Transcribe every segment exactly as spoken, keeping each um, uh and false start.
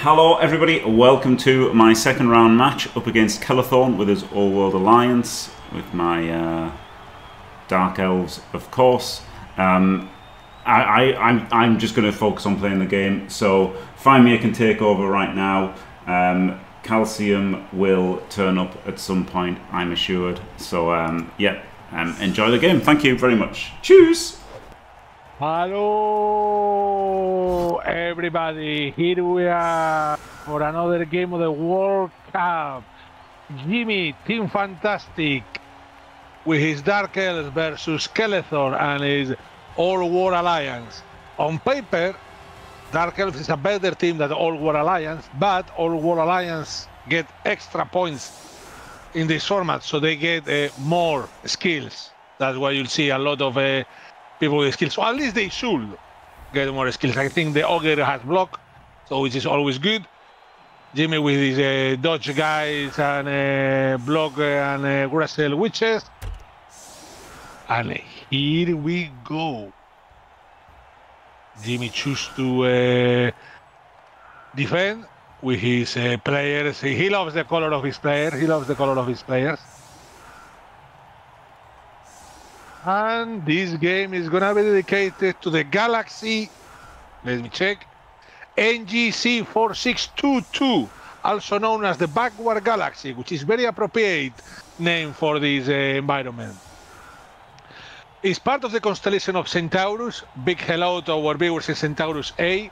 Hello everybody, welcome to my second round match up against Kelethorn with his All World Alliance with my uh, Dark Elves, of course. Um, I, I, I'm, I'm just going to focus on playing the game, so Faemir can take over right now. Um, Calcium will turn up at some point, I'm assured. So um, yeah, um, enjoy the game. Thank you very much. Cheers! Hello everybody, here we are for another game of the World Cup. Jimmy Team Fantastic with his Dark Elves versus Kelethorn and his All War Alliance. On paper, Dark Elves is a better team than All War Alliance, but All War Alliance get extra points in this format, so they get uh, more skills. That's why you'll see a lot of uh, people with skills, so at least they should get more skills. I think the Ogre has block, so which is always good. Jimmy with his uh, dodge guys and uh, block and uh, wrestle witches. And here we go. Jimmy choose to uh, defend with his uh, players. He loves the color of his players. He loves the color of his players. And this game is going to be dedicated to the Galaxy, let me check, N G C four six two two, also known as the Backward Galaxy, which is very appropriate name for this uh, environment. It's part of the constellation of Centaurus. Big hello to our viewers in Centaurus A.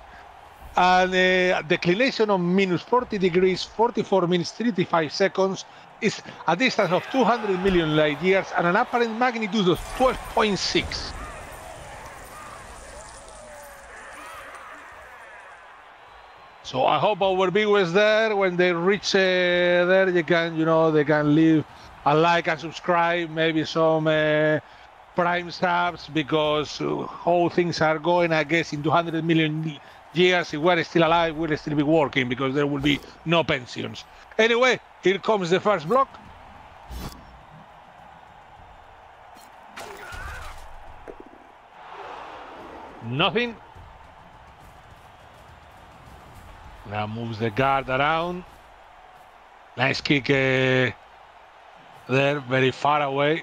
And uh, declination of minus forty degrees, forty-four minutes, thirty-five seconds, is a distance of two hundred million light years and an apparent magnitude of twelve point six. So I hope our viewers there, when they reach uh, there, they can, you know, they can leave a like and subscribe, maybe some uh, prime subs, because uh, how things are going, I guess, in two hundred million years, if we're still alive, we'll still be working, because there will be no pensions. Anyway, here comes the first block. Nothing. Now moves the guard around. Nice kick uh, there, very far away.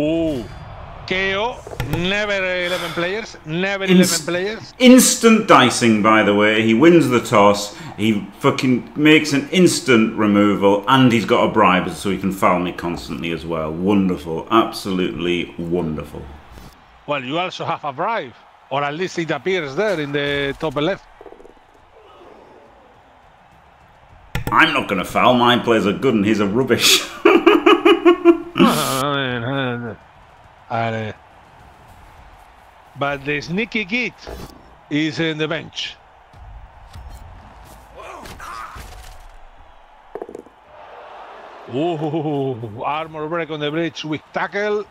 Ooh. K O, never eleven players, never Inst eleven players. Instant dicing, by the way. He wins the toss, he fucking makes an instant removal, and he's got a bribe so he can foul me constantly as well. Wonderful, absolutely wonderful. Well, you also have a bribe, or at least it appears there in the top left. I'm not going to foul, my players are good and his are rubbish. Uh, but the sneaky git is in the bench. Ooh, armor break on the bridge with tackle.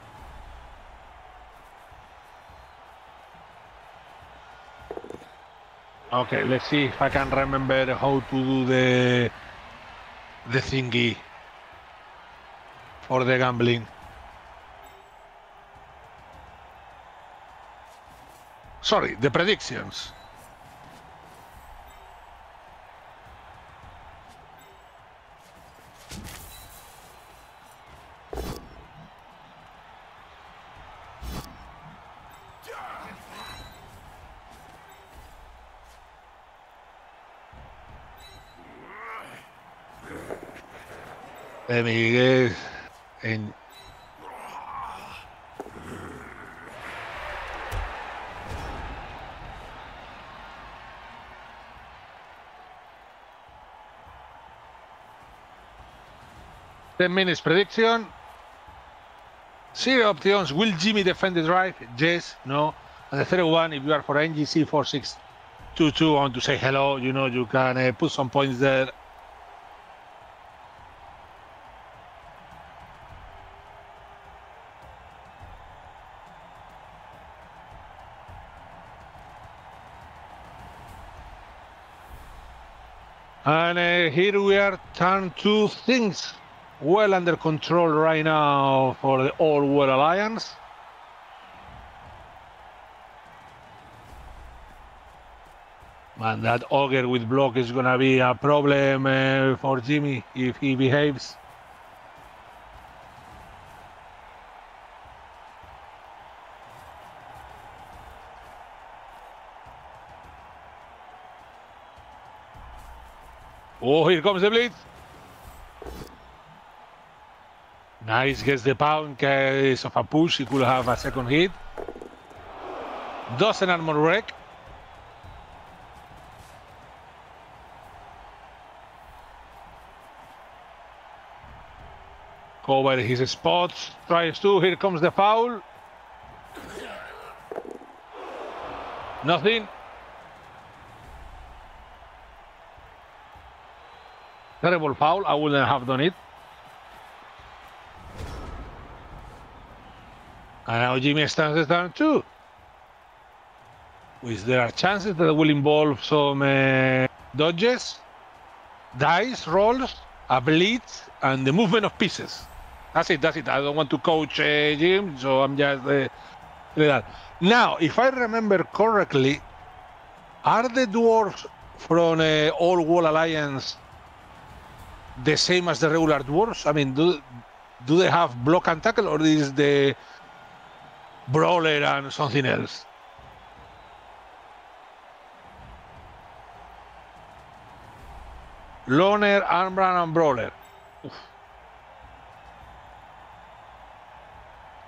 Okay, let's see if I can remember how to do the the thingy for the gambling. Sorry, the predictions. Let me guess. And ten minutes prediction. Zero options. Will Jimmy defend the drive? Yes, no. And the third one, if you are for N G C four six two two, I want to say hello. You know, you can uh, put some points there. And uh, here we are, turn two things. Well under control right now for the All World Alliance. Man, that ogre with block is gonna be a problem uh, for Jimmy if he behaves. Oh, here comes the blitz. Nice, gets the pound, case of a push, he could have a second hit. Does an armor wreck. Cover his spots, tries to, here comes the foul. Nothing. Terrible foul, I wouldn't have done it. And now Jimmy stands at turn two. Which there are chances that will involve some uh, dodges, dice, rolls, a blitz, and the movement of pieces. That's it, that's it. I don't want to coach uh, Jim, so I'm just... Uh, like that. Now, if I remember correctly, are the dwarves from uh, All World Alliance the same as the regular dwarves? I mean, do, do they have block and tackle, or is the brawler and something else? Loner, Armbrand, and Brawler. Oof.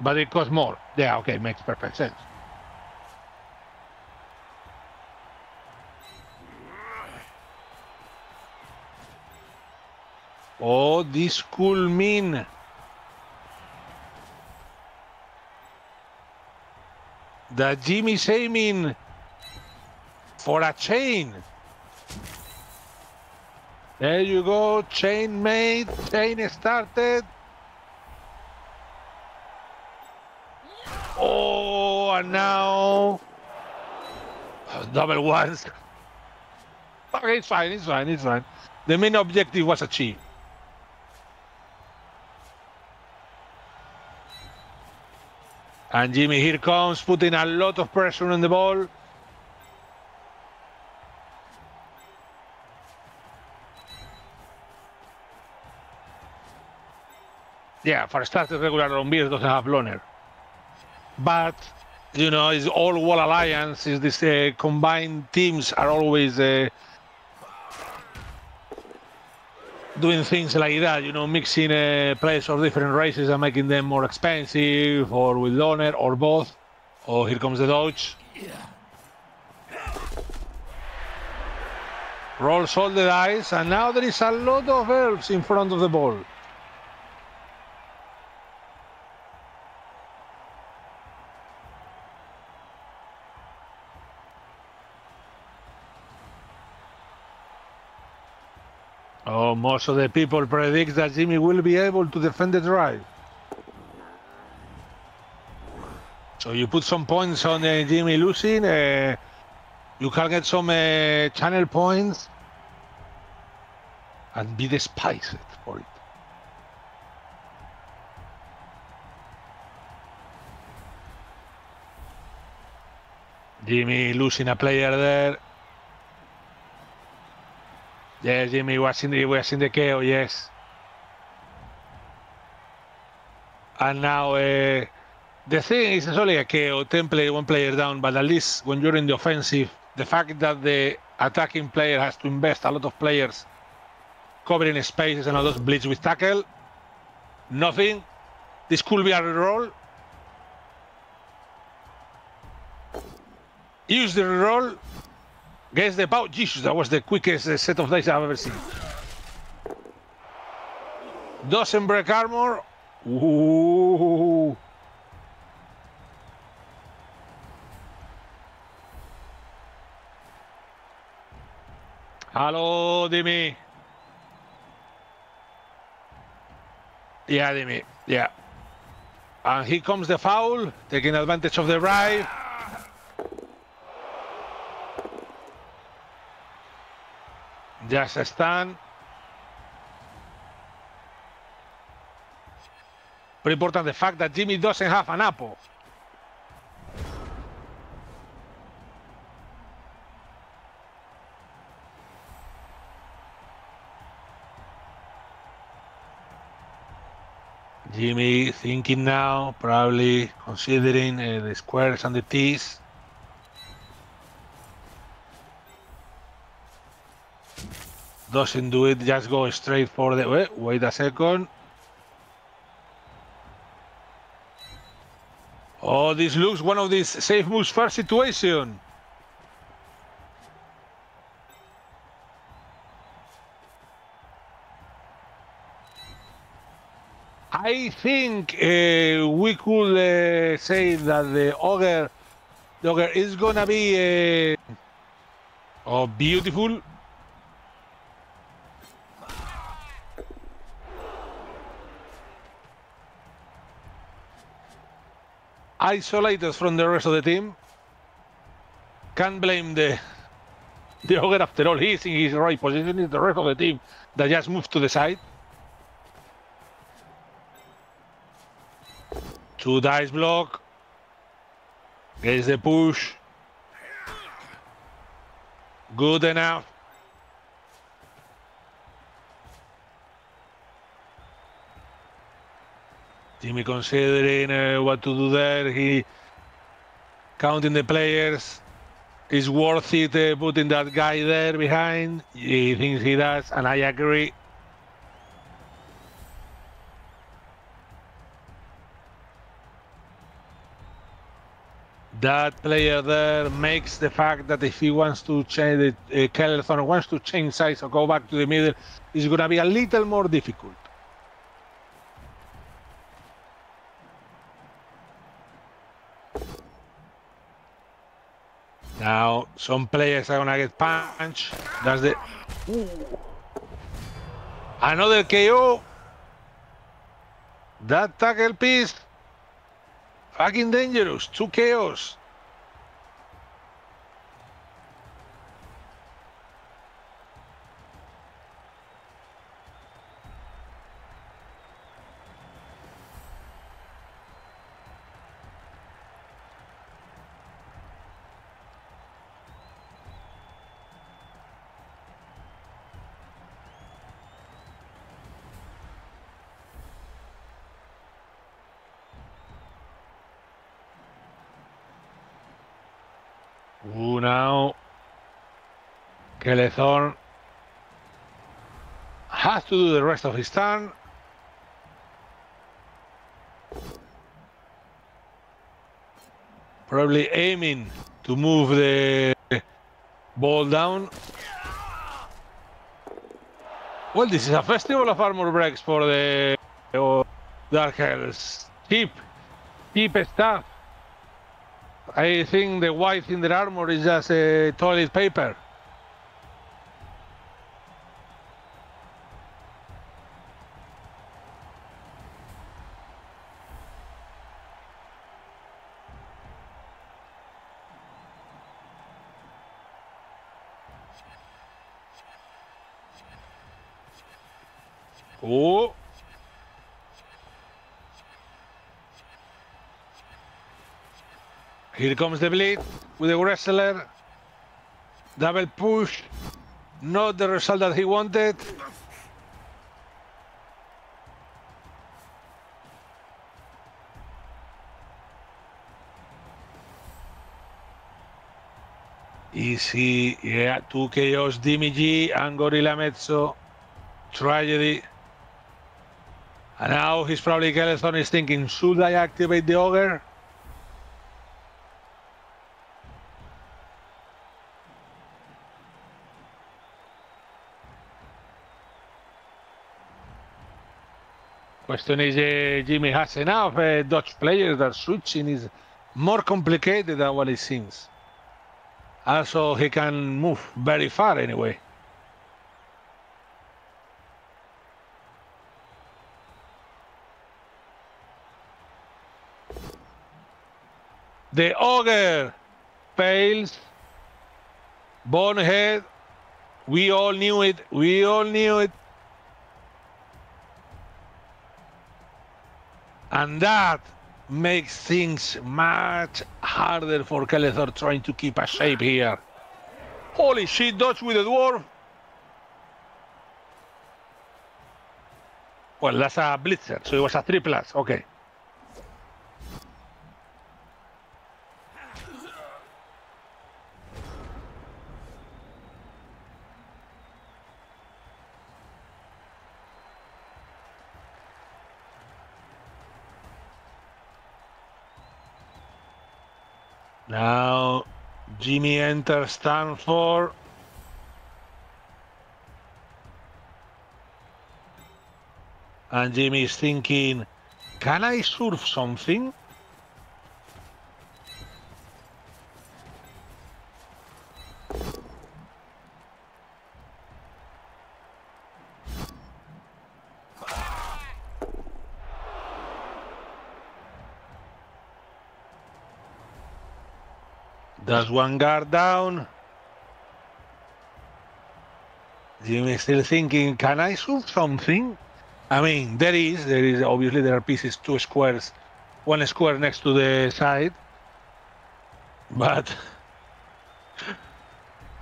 But it costs more. Yeah, okay, makes perfect sense. Oh, this could mean that Jimmy's aiming for a chain. There you go, chain made, chain started. Oh, and now double ones. Okay, it's fine, it's fine, it's fine. The main objective was achieved. And Jimmy here comes, putting a lot of pressure on the ball. Yeah, for starters, regular Rombiers doesn't have Loner. But, you know, it's All World Alliance, is this uh, combined teams are always uh, doing things like that, you know, mixing uh, players of different races and making them more expensive, or with Loner, or both. Oh, here comes the dodge. Rolls all the dice, and now there is a lot of elves in front of the ball. Oh, most of the people predict that Jimmy will be able to defend the drive. So you put some points on uh, Jimmy losing. Uh, you can get some uh, channel points and be despised for it. Jimmy losing a player there. Yes, Jimmy was in the was in the K O. Yes, and now uh, the thing is, it's only a K O, ten player, one player down. But at least when you're in the offensive, the fact that the attacking player has to invest a lot of players covering spaces and all those blitz with tackle, nothing. This could be a reroll. Use the reroll. Guess the power. Jesus, that was the quickest uh, set of dice I've ever seen. Doesn't break armor. Ooh. Hello, Dimmy. Yeah, Dimmy. Yeah. And here comes the foul, taking advantage of the drive. Just a stand. Pretty important the fact that Jimmy doesn't have an apple. Jimmy thinking now, probably considering uh, the squares and the T's. Doesn't do it, just go straight for the... Wait, wait a second. Oh, this looks one of these safe moves first situation. I think uh, we could uh, say that the ogre, the ogre is gonna be uh, oh, beautiful. Isolated from the rest of the team. Can't blame the the ogre after all. He's in his right position. It's the rest of the team that just moved to the side. Two dice block. Gets the push. Good enough. Jimmy considering uh, what to do there, he counting the players. Is worth it uh, putting that guy there behind? He thinks he does, and I agree. That player there makes the fact that if he wants to change, uh, Kelethorn wants to change sides or go back to the middle, it's going to be a little more difficult. Now, some players are gonna get punched. That's the... Ooh. Another K O! That tackle piece... Fucking dangerous. Two K Os. Ooh, now Kelethorn has to do the rest of his turn. Probably aiming to move the ball down. Well, this is a festival of armor breaks for the oh, Dark Hells. Cheap, cheap stuff. I think the white in their armor is just a uh, toilet paper. Oh. Here comes the bleed with the wrestler. Double push. Not the result that he wanted. Easy. Yeah, two K Os. Dimmy Gee and Gorilla Mezzo. Tragedy. And now he's probably Kelethorn is thinking, should I activate the ogre? Question is, uh, Jimmy has enough uh, Dutch players that switching is more complicated than what it seems. Also, he can move very far anyway. The ogre fails. Bonehead. We all knew it. We all knew it. And that makes things much harder for Kelethorn trying to keep a shape here. Holy shit, dodge with the dwarf. Well, that's a blitzer, so it was a three plus. Okay. Now Jimmy enters turn four. And Jimmy is thinking, can I surf something? That's one guard down. Jimmy is still thinking, can I surf something? I mean, there is, there is, obviously there are pieces, two squares, one square next to the side, but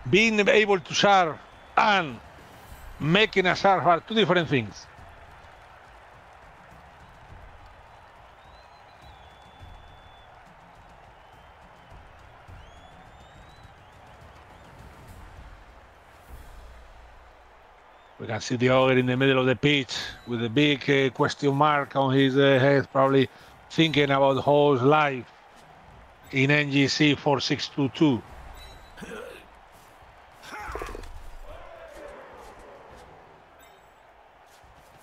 being able to serve and making a serve are two different things. We can see the ogre in the middle of the pitch with a big uh, question mark on his uh, head, probably thinking about the whole life in N G C four six two two.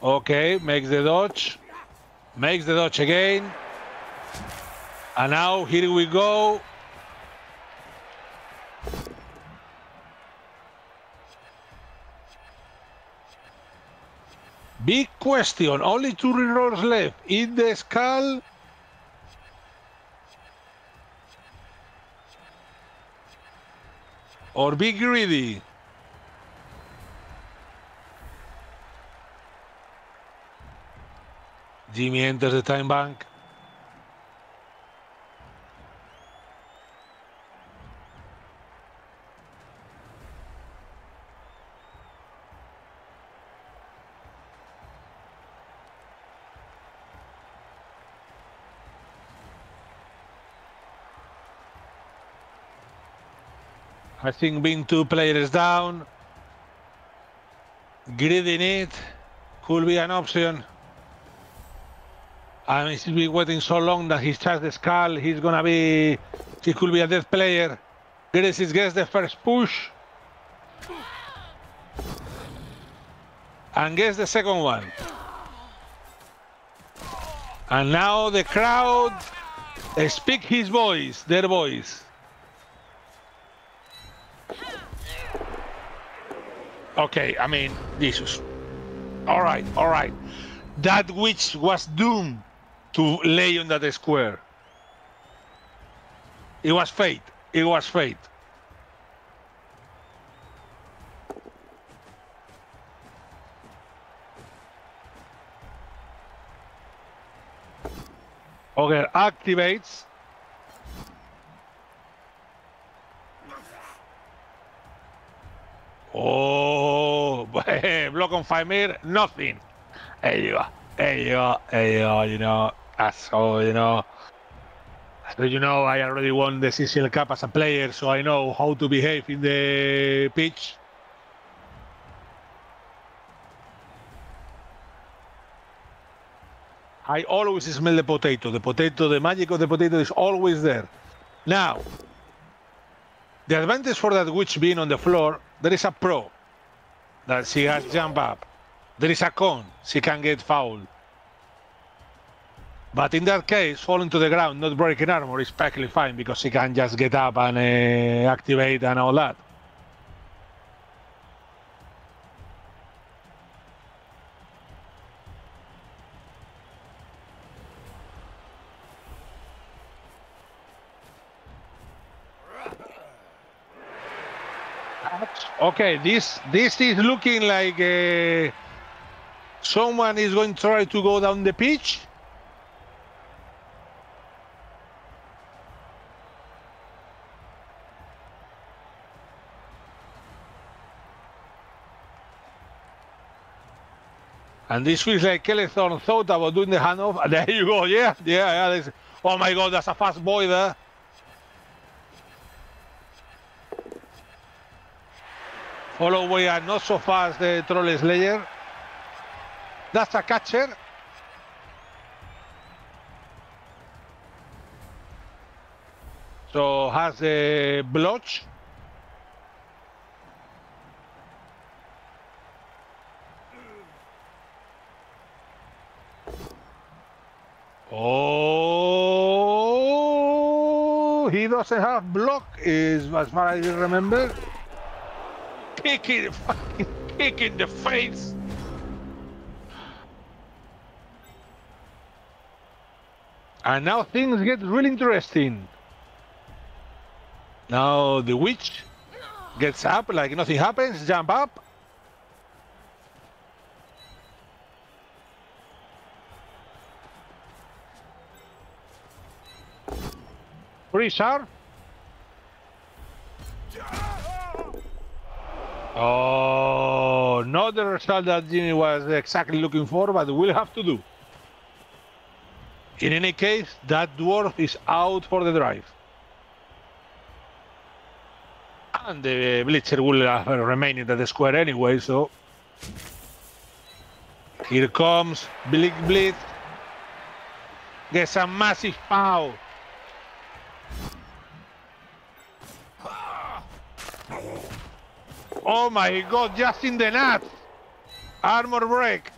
Okay, makes the dodge, makes the dodge again. And now here we go. Big question, only two rerolls left. In the skull. Or be greedy. Jimmy enters the time bank. I think being two players down, greeding it could be an option. I mean, he's been waiting so long that he's touched the skull. He's gonna be, he could be a dead player. Greedy gets the first push and gets the second one. And now the crowd speak his voice, their voice. Okay, I mean, Jesus. All right, all right. That which was doomed to lay on that square. It was fate. It was fate. Ogre activates. Oh, block on Faemir, nothing. There you go, there you go, there you go, you know. As all, you know. So, you know, I already won the C C L Cup as a player, so I know how to behave in the pitch. I always smell the potato. The potato, the magic of the potato is always there. Now, the advantage for that witch being on the floor, there is a pro, that she has jump up. There is a con, she can get fouled. But in that case, falling to the ground, not breaking armor is perfectly fine because she can just get up and uh, activate and all that. Okay, this this is looking like uh, someone is going to try to go down the pitch. And this feels like Kelethorn thought about doing the handoff. And there you go. Yeah, yeah, yeah. Oh my God, that's a fast boy there. Follow away and not so fast the Troll Slayer. That's a catcher. So has the blotch. Oh, he doesn't have block, is as far as I remember. Kick in the fucking kick in the face. And now things get really interesting. Now the witch gets up like nothing happens, jump up. Pretty sharp. Oh, not the result that Jimmy was exactly looking for, but we'll have to do. In any case, that dwarf is out for the drive. And the Blitzer will remain in the square anyway, so... Here comes Blick Blitz. Gets a massive foul. Oh my God, just in the nuts! Armor break!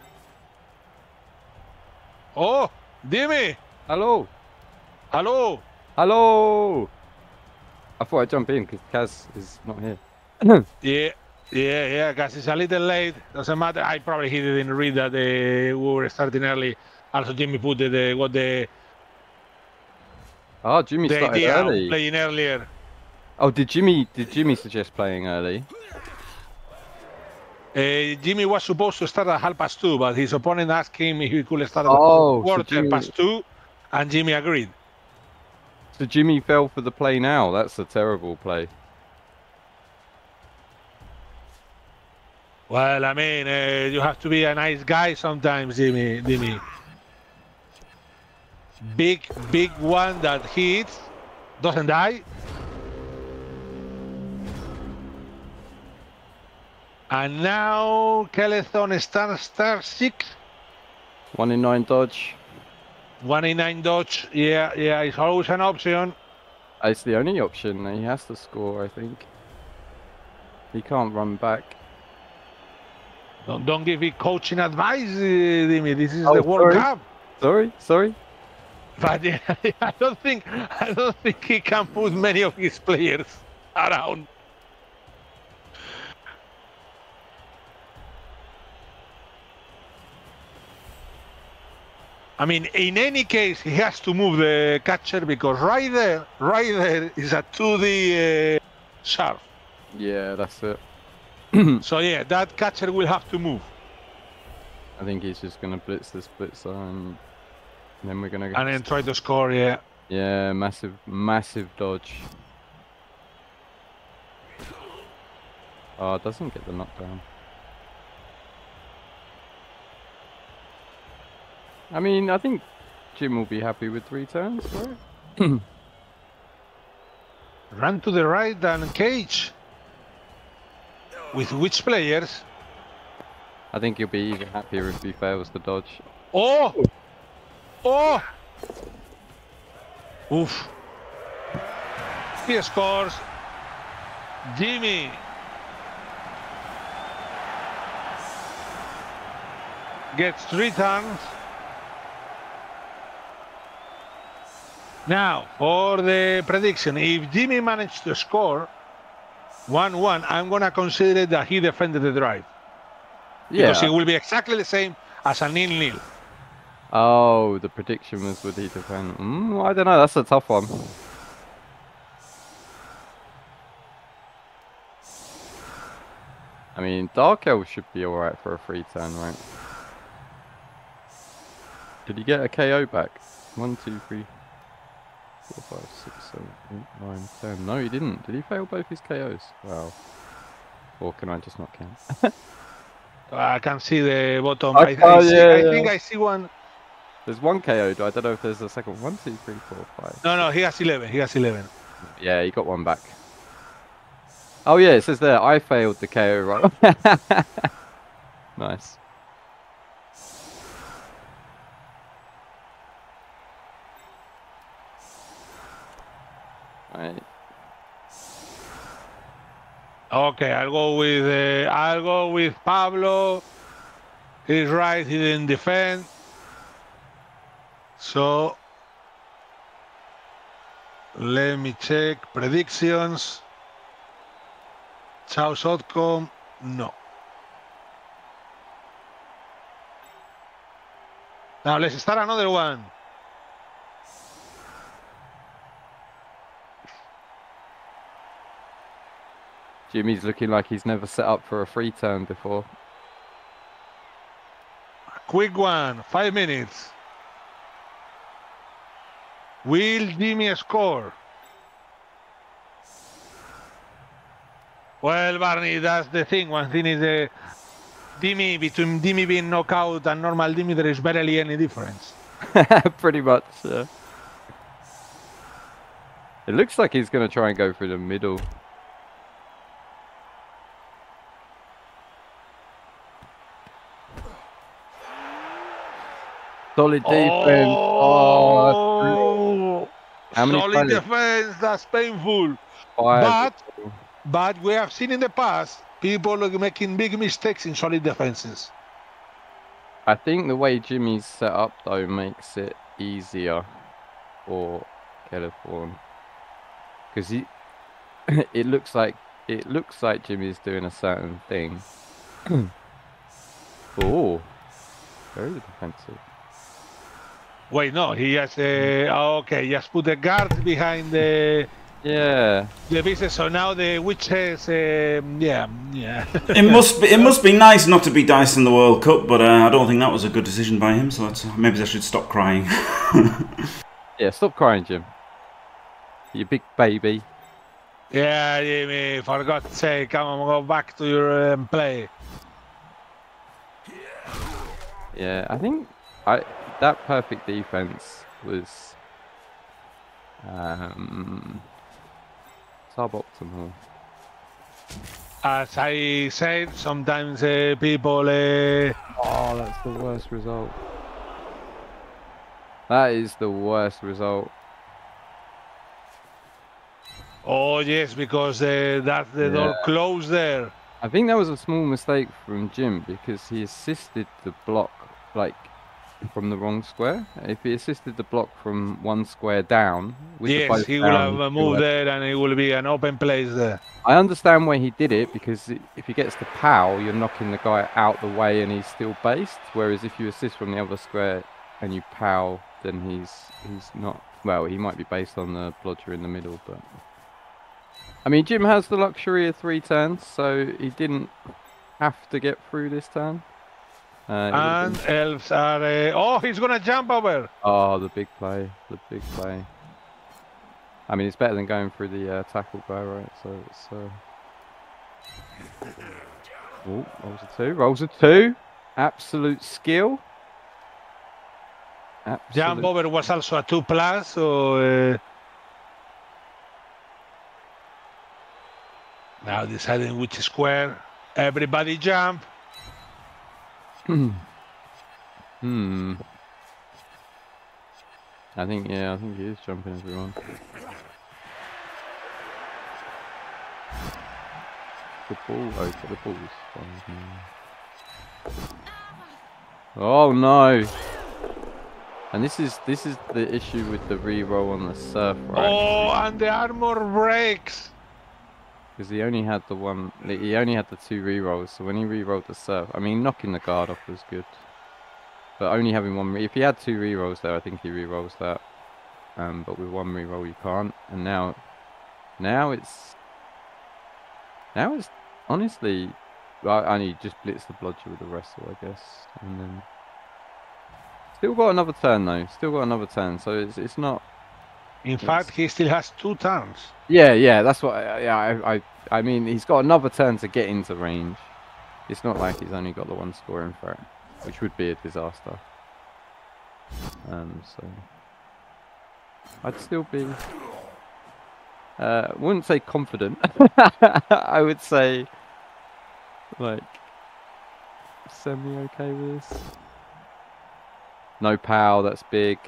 Oh, Dimmy! Hello! Hello! Hello! I thought I'd jump in because Kaz is not here. yeah, yeah, yeah, Kaz is a little late. Doesn't matter. I probably he didn't read that uh, we were starting early. Also, Jimmy put the, the what the. Oh, Jimmy the started idea early. Playing earlier. Oh, did Jimmy? Did Jimmy suggest playing early? Uh, Jimmy was supposed to start at half past two, but his opponent asked him if he could start at oh, quarter so Jimmy... past two, and Jimmy agreed. So Jimmy fell for the play now. That's a terrible play. Well, I mean, uh, you have to be a nice guy sometimes, Jimmy. Jimmy. Big, big one that hits, doesn't die. And now Kelethorn starts star six. One in nine dodge. One in nine dodge. Yeah, yeah, it's always an option. It's the only option. He has to score, I think. He can't run back. Don't, don't give me coaching advice, Dimmy. This is oh, the World sorry. Cup. Sorry, sorry. But yeah, I don't think I don't think he can put many of his players around. I mean, in any case, he has to move the catcher because right there, right there is a two D uh, sharp. Yeah, that's it. So yeah, that catcher will have to move. I think he's just going to blitz this blitzer and then we're going to... And then try to score, yeah. Yeah, massive, massive dodge. Oh, it doesn't get the knockdown. I mean, I think Jim will be happy with three turns, right? Run to the right and cage. With which players? I think he'll be even happier if he fails to dodge. Oh! Oh! Oof. He scores. Jimmy gets three turns. Now, for the prediction, if Jimmy managed to score one one, I'm going to consider that he defended the drive. Yeah. Because it will be exactly the same as a nil nil. Oh, the prediction was with he defend. Mm, I don't know, that's a tough one. I mean, Dark Elf should be alright for a free turn, right? Did he get a K O back? One, two, three. Four, five, six, seven, eight, nine, ten. No, he didn't. Did he fail both his K Os? Wow. Or can I just not count? I can see the bottom. I, I, think, oh, I, see, yeah, I yeah. think I see one. There's one K O, I don't know if there's a second. One, two, three, four, five. No, no, he has eleven. He has eleven. Yeah, he got one back. Oh yeah, it says there, I failed the K O right. Nice. Right. Okay, I'll go with uh, I'll go with Pablo. He's right, he didn't defend. So let me check predictions. Chaos outcome, no. Now let's start another one. Jimmy's looking like he's never set up for a free turn before. A quick one, five minutes. Will Jimmy score? Well, Barney, that's the thing. One thing is the Dimmy, between Dimmy being knockout and normal Dimmy, there is barely any difference. Pretty much, yeah. It looks like he's going to try and go through the middle. Solid defense. Oh, oh that's solid funny? defense. That's painful. Five. But. But we have seen in the past people making big mistakes in solid defenses. I think the way Jimmy's set up though makes it easier for Kelethorn, because he it looks like it looks like Jimmy's doing a certain thing. Oh, very defensive. Wait, no, he has a uh, okay. Just put the guard behind the. Yeah. The business. So now the witches. Uh, yeah, yeah. It must be. It must be nice not to be diced in the World Cup, but uh, I don't think that was a good decision by him. So that's, maybe I should stop crying. Yeah, stop crying, Jim. You big baby. Yeah, Jimmy. For God's sake, come on, go back to your um, play. Yeah, I think I that perfect defense was. Um, Suboptimal. As I said, sometimes uh, people. Uh... Oh, that's the worst result. That is the worst result. Oh yes, because uh, that the yeah. door closed there. I think that was a small mistake from Jim because he assisted the block like from the wrong square. If he assisted the block from one square down, yes, he would have moved there and it will be an open place there. I understand why he did it, because if he gets the power, you're knocking the guy out the way and he's still based, whereas if you assist from the other square and you power, then he's he's not, well, he might be based on the blodger in the middle. But I mean, Jim has the luxury of three turns, so he didn't have to get through this turn. Uh, and elves are. Uh, oh, he's gonna jump over. Oh, the big play, the big play. I mean, it's better than going through the uh, tackle guy, right? So it's. Uh... Oh, rolls a two. Rolls a two. Absolute skill. Absolute. Jump over was also a two plus. So uh... now deciding which square. Everybody jump. Hmm. I think, yeah, I think he is jumping everyone. The ball, oh, the ball's fine. Oh no! And this is this is the issue with the re-roll on the surf, right? Oh, and the armor breaks. Because he only had the one, he only had the two rerolls. So when he rerolled the serve, I mean, knocking the guard off was good, but only having one. If he had two rerolls there, I think he rerolls that. Um, but with one reroll, you can't. And now, now it's, now it's honestly, I only just blitzed the bludger with the wrestle, I guess, and then still got another turn though. Still got another turn. So it's it's not. In it's, fact, he still has two turns. Yeah, yeah, that's what. Yeah, I, I, I mean, he's got another turn to get into range, It's not like he's only got the one scoring for it, which would be a disaster. Um, so I'd still be, uh, wouldn't say confident. I would say, like, semi okay with this. No power, that's big.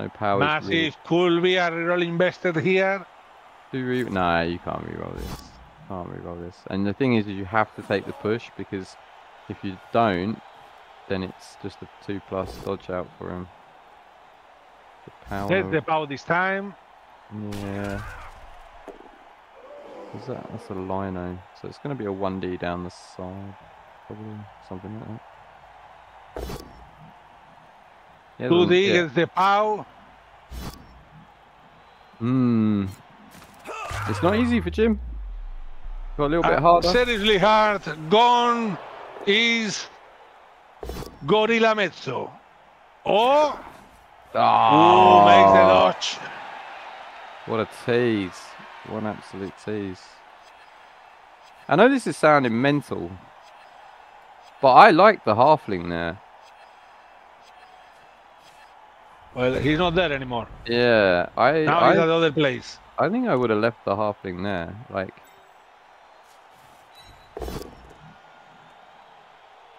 No power. Massive, could be a reroll invested here. Do re nah, you can't reroll this. Can't reroll this. And the thing is, is you have to take the push, because if you don't, then it's just a two plus dodge out for him. The power. Take the power this time. Yeah. Is that? That's a lino. So it's going to be a one D down the side, probably something like that. Yeah, two D gets the power. Hmm. It's not easy for Jim. Got a little uh, bit harder. Seriously hard. Gone is Gorilla Mezzo. Oh! Oh, ooh, makes the notch. What a tease. What an absolute tease. I know this is sounding mental, but I like the halfling there. Well, he's not there anymore. Yeah, I. Now I, he's at the other place. I think I would have left the halfling there. Like.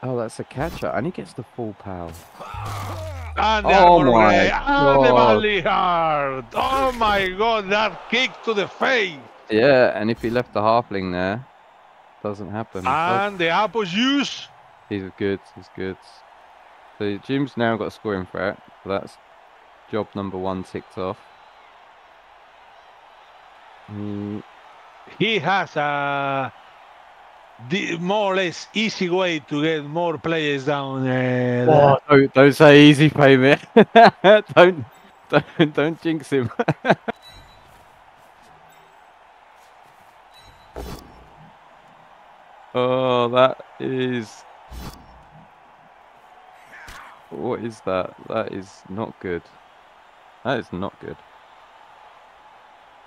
Oh, that's a catcher, and he gets the full power. And the oh armor my ray. God! And the volley hard. Oh my God! That kick to the face. Yeah, and if he left the halfling there, doesn't happen. And does. The apple's use. He's good. He's good. So Jim's now got a scoring threat. So that's. Job number one ticked off. He, he has a more or less easy way to get more players down. Uh, oh, don't, don't say easy, Faemir. don't, don't, don't jinx him. Oh, that is. What is that? That is not good. That is not good.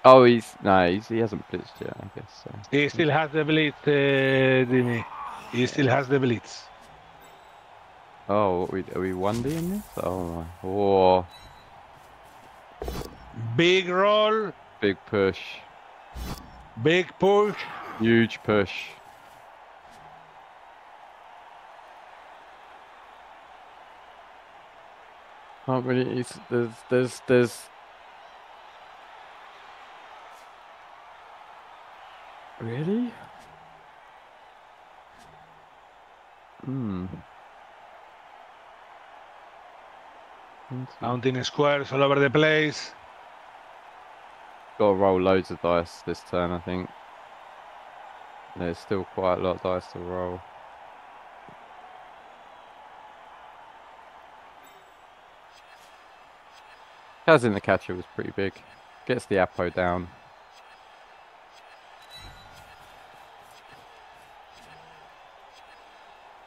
Oh, he's no, he's, he hasn't blitzed yet, I guess. So. He still has the blitz, uh, Dimmy. He still has the blitz. Oh, what we, are we one D in this? Oh my! Whoa! Big roll. Big push. Big push. Huge push. Can't really. It's, there's, there's, there's. Really? Hmm. Mounting squares all over the place. Got to roll loads of dice this turn, I think. There's still quite a lot of dice to roll. As in the catcher was pretty big. Gets the Apo down.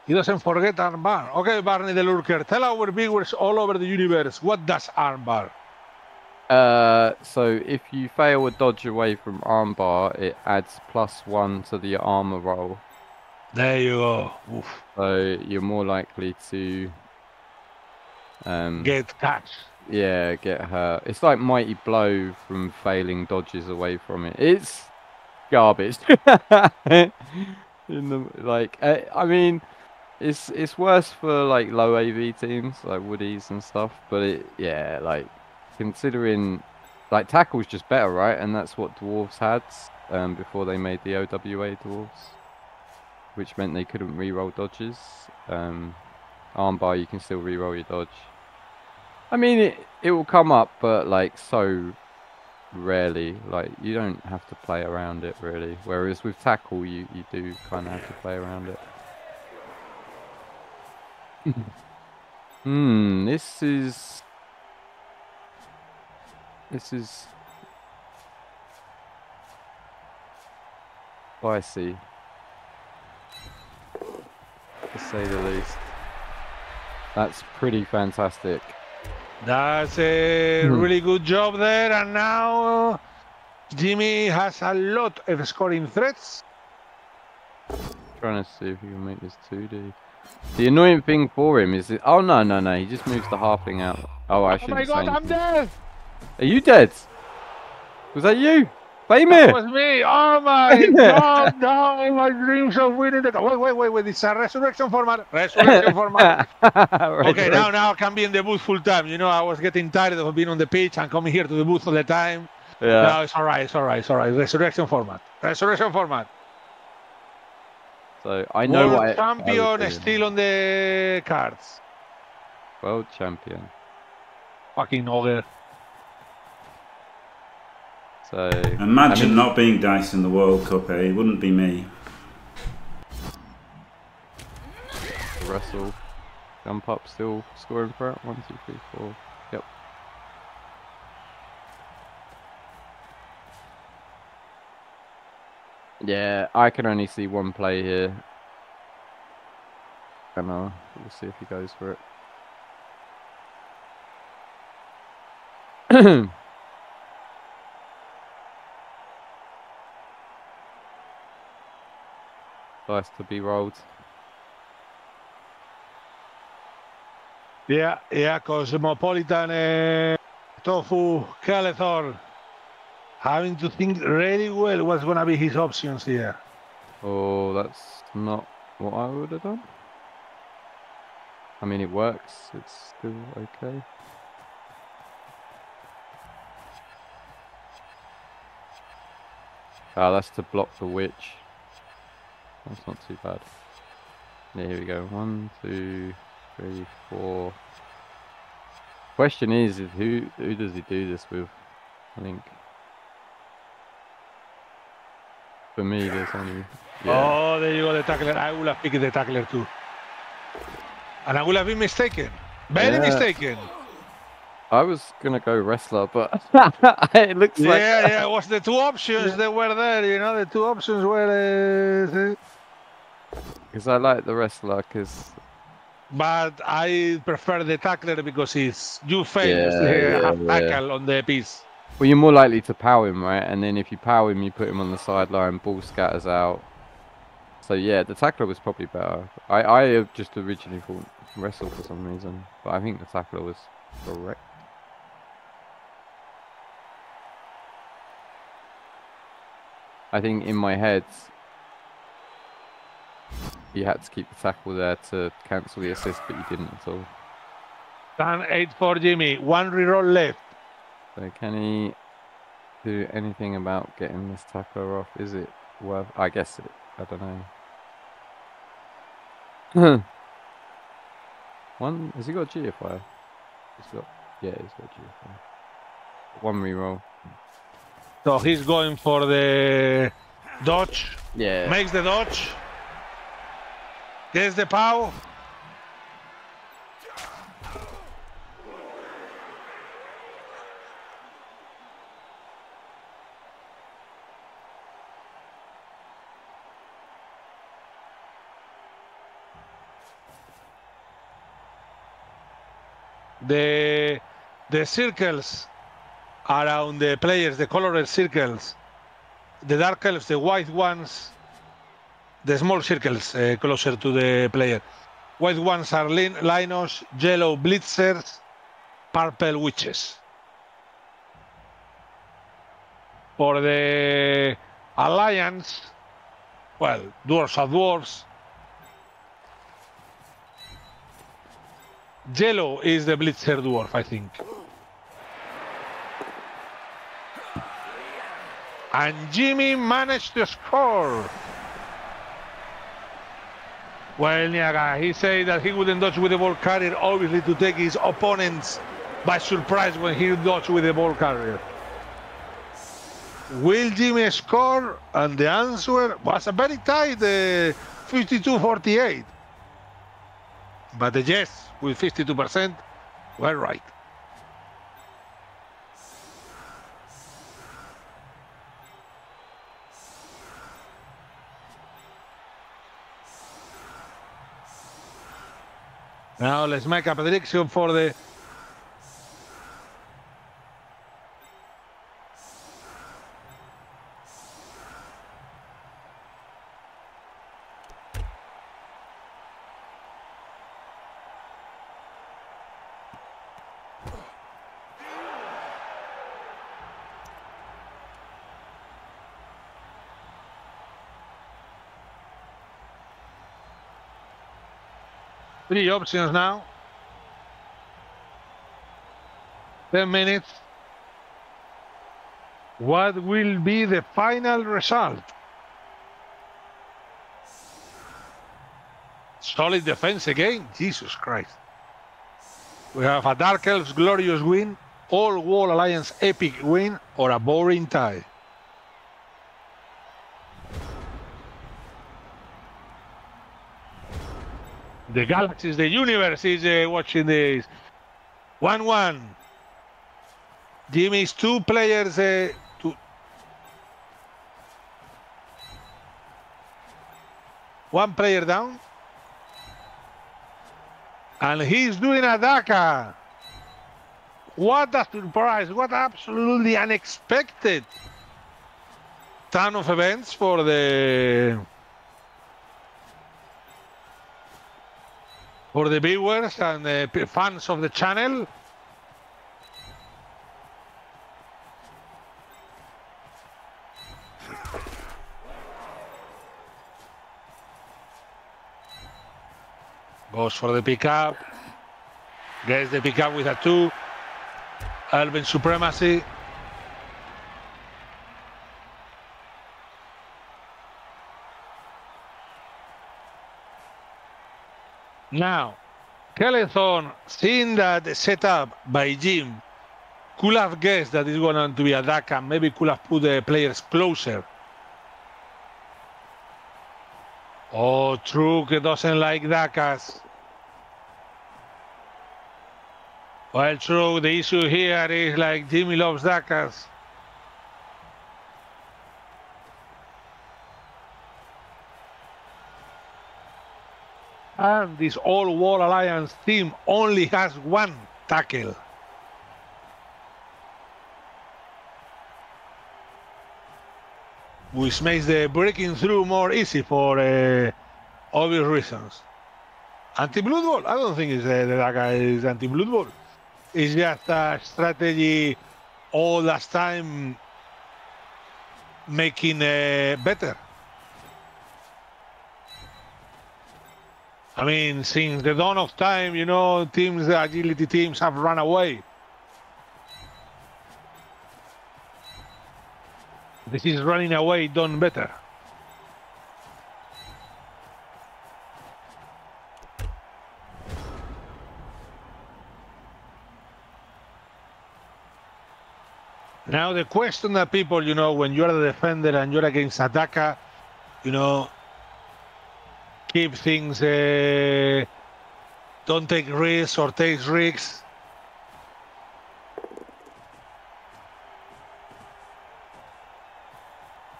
He doesn't forget armbar. Okay, Barney the Lurker, tell our viewers all over the universe, what does armbar? Uh, so if you fail a dodge away from armbar, it adds plus one to the armor roll. There you go. Oof. So you're more likely to um, get catched. Yeah, get hurt. It's like Mighty Blow from failing dodges away from it. It's garbage. In the, like, I, I mean, it's it's worse for like low A V teams, like Woodies and stuff. But it, yeah, like considering, like tackle's just better, right? And that's what dwarves had um, before they made the O W A dwarves, which meant they couldn't reroll dodges. Um, armbar, you can still reroll your dodge. I mean, it, it will come up, but like so rarely, like you don't have to play around it really. Whereas with tackle, you, you do kind of have to play around it. Hmm, this is, this is spicy, to say the least. That's pretty fantastic. That's a really good job there, and now Jimmy has a lot of scoring threats. trying to see if we can make this two D. The annoying thing for him is... That, oh, no, no, no. He just moves the halfling out. Oh, I shouldn't say anything. Oh, my God, I'm dead! Are you dead? Was that you? Faemir! That was me! Oh, my Faemir. God! No, my dreams of winning the... Wait, wait, wait, wait. It's a resurrection format. Resurrection format. Right, okay, right. now now I can be in the booth full time. You know, I was getting tired of being on the pitch and coming here to the booth all the time. Yeah. No, it's all right, it's all right, it's all right. Resurrection format. Resurrection format. So I know World what champion I still on the cards. World champion. Fucking ogre. So imagine I mean, not being diced in the World Cup, eh? It wouldn't be me. Wrestle. Jump up, still scoring for it. One, two, three, four. Yep. Yeah, I can only see one play here. And uh, we'll see if he goes for it. Dice to be rolled. Yeah, yeah, Cosmopolitan, uh, Tofu, Kelethorn. Having to think really well what's going to be his options here. Oh, that's not what I would have done. I mean, it works. It's still okay. Ah, that's to block the witch. That's not too bad. Yeah, here we go. One, two, three, four. Question is, is who, who does he do this with? I think... For me, there's only... Yeah. Oh, there you go, the tackler. I will have picked the tackler too. And I will have been mistaken. Very yeah. mistaken. I was going to go wrestler, but it looks yeah, like... Yeah, yeah, it was the two options yeah. that were there, you know? The two options were... Because uh... I like the wrestler, because... But I prefer the tackler because it's... You fail yeah, yeah, yeah. tackle on the piece. Well, you're more likely to power him, right? And then if you power him, you put him on the sideline, ball scatters out. So yeah, the tackler was probably better. I, I just originally thought wrestle for some reason, but I think the tackler was correct. I think in my head, you had to keep the tackle there to cancel the assist, but you didn't at all. Down eight for Jimmy, one reroll left. So can he do anything about getting this tackler off? Is it worth... I guess it... I don't know. One... Has he got a G F I? He's got... Yeah, he's got G F I. One reroll. So he's going for the... Dodge. Yeah. Makes the dodge. Gets the power. The the circles around the players, the colored circles, the dark circles, the white ones, the small circles uh, closer to the player. White ones are lin Linos, yellow blitzers, purple witches. For the alliance, well, dwarves are dwarves. Yellow is the blitzer dwarf, I think. And Jimmy managed to score. Well, Niaga, he said that he wouldn't dodge with the ball carrier, obviously to take his opponents by surprise when he dodged with the ball carrier. Will Jimmy score? And the answer was a very tight fifty-two forty-eight. Uh, But the yes with fifty-two percent were right. Now let's make a prediction for the Three options now. Ten minutes. What will be the final result? Solid defense again. Jesus Christ. We have a Dark Elves glorious win, All Wall Alliance epic win, or a boring tie. The galaxies, the universe is uh, watching this. one one. Jimmy's two players. Uh, two. One player down. And he's doing a Daka. What a surprise. What absolutely unexpected turn of events for the for the viewers and the fans of the channel. Goes for the pickup. Gets the pickup with a two. Elven supremacy. Now, Kelethorn, seeing that the setup by Jim, could have guessed that it's going to be a duck and maybe could have put the players closer. Oh, Truk doesn't like Dakas. Well, Truk, the issue here is like Jimmy loves Dakas. And this All Wall Alliance team only has one tackle. Which makes the breaking through more easy for uh, obvious reasons. Anti-Blood Bowl? I don't think it's uh, the Daka is anti-Blood Bowl. It's just a strategy all last time making uh, better. I mean, since the dawn of time, you know, teams, the agility teams have run away. This is running away done better. Now the question that people, you know, when you're the defender and you're against attacker, you know, keep things, uh, don't take risks or take risks.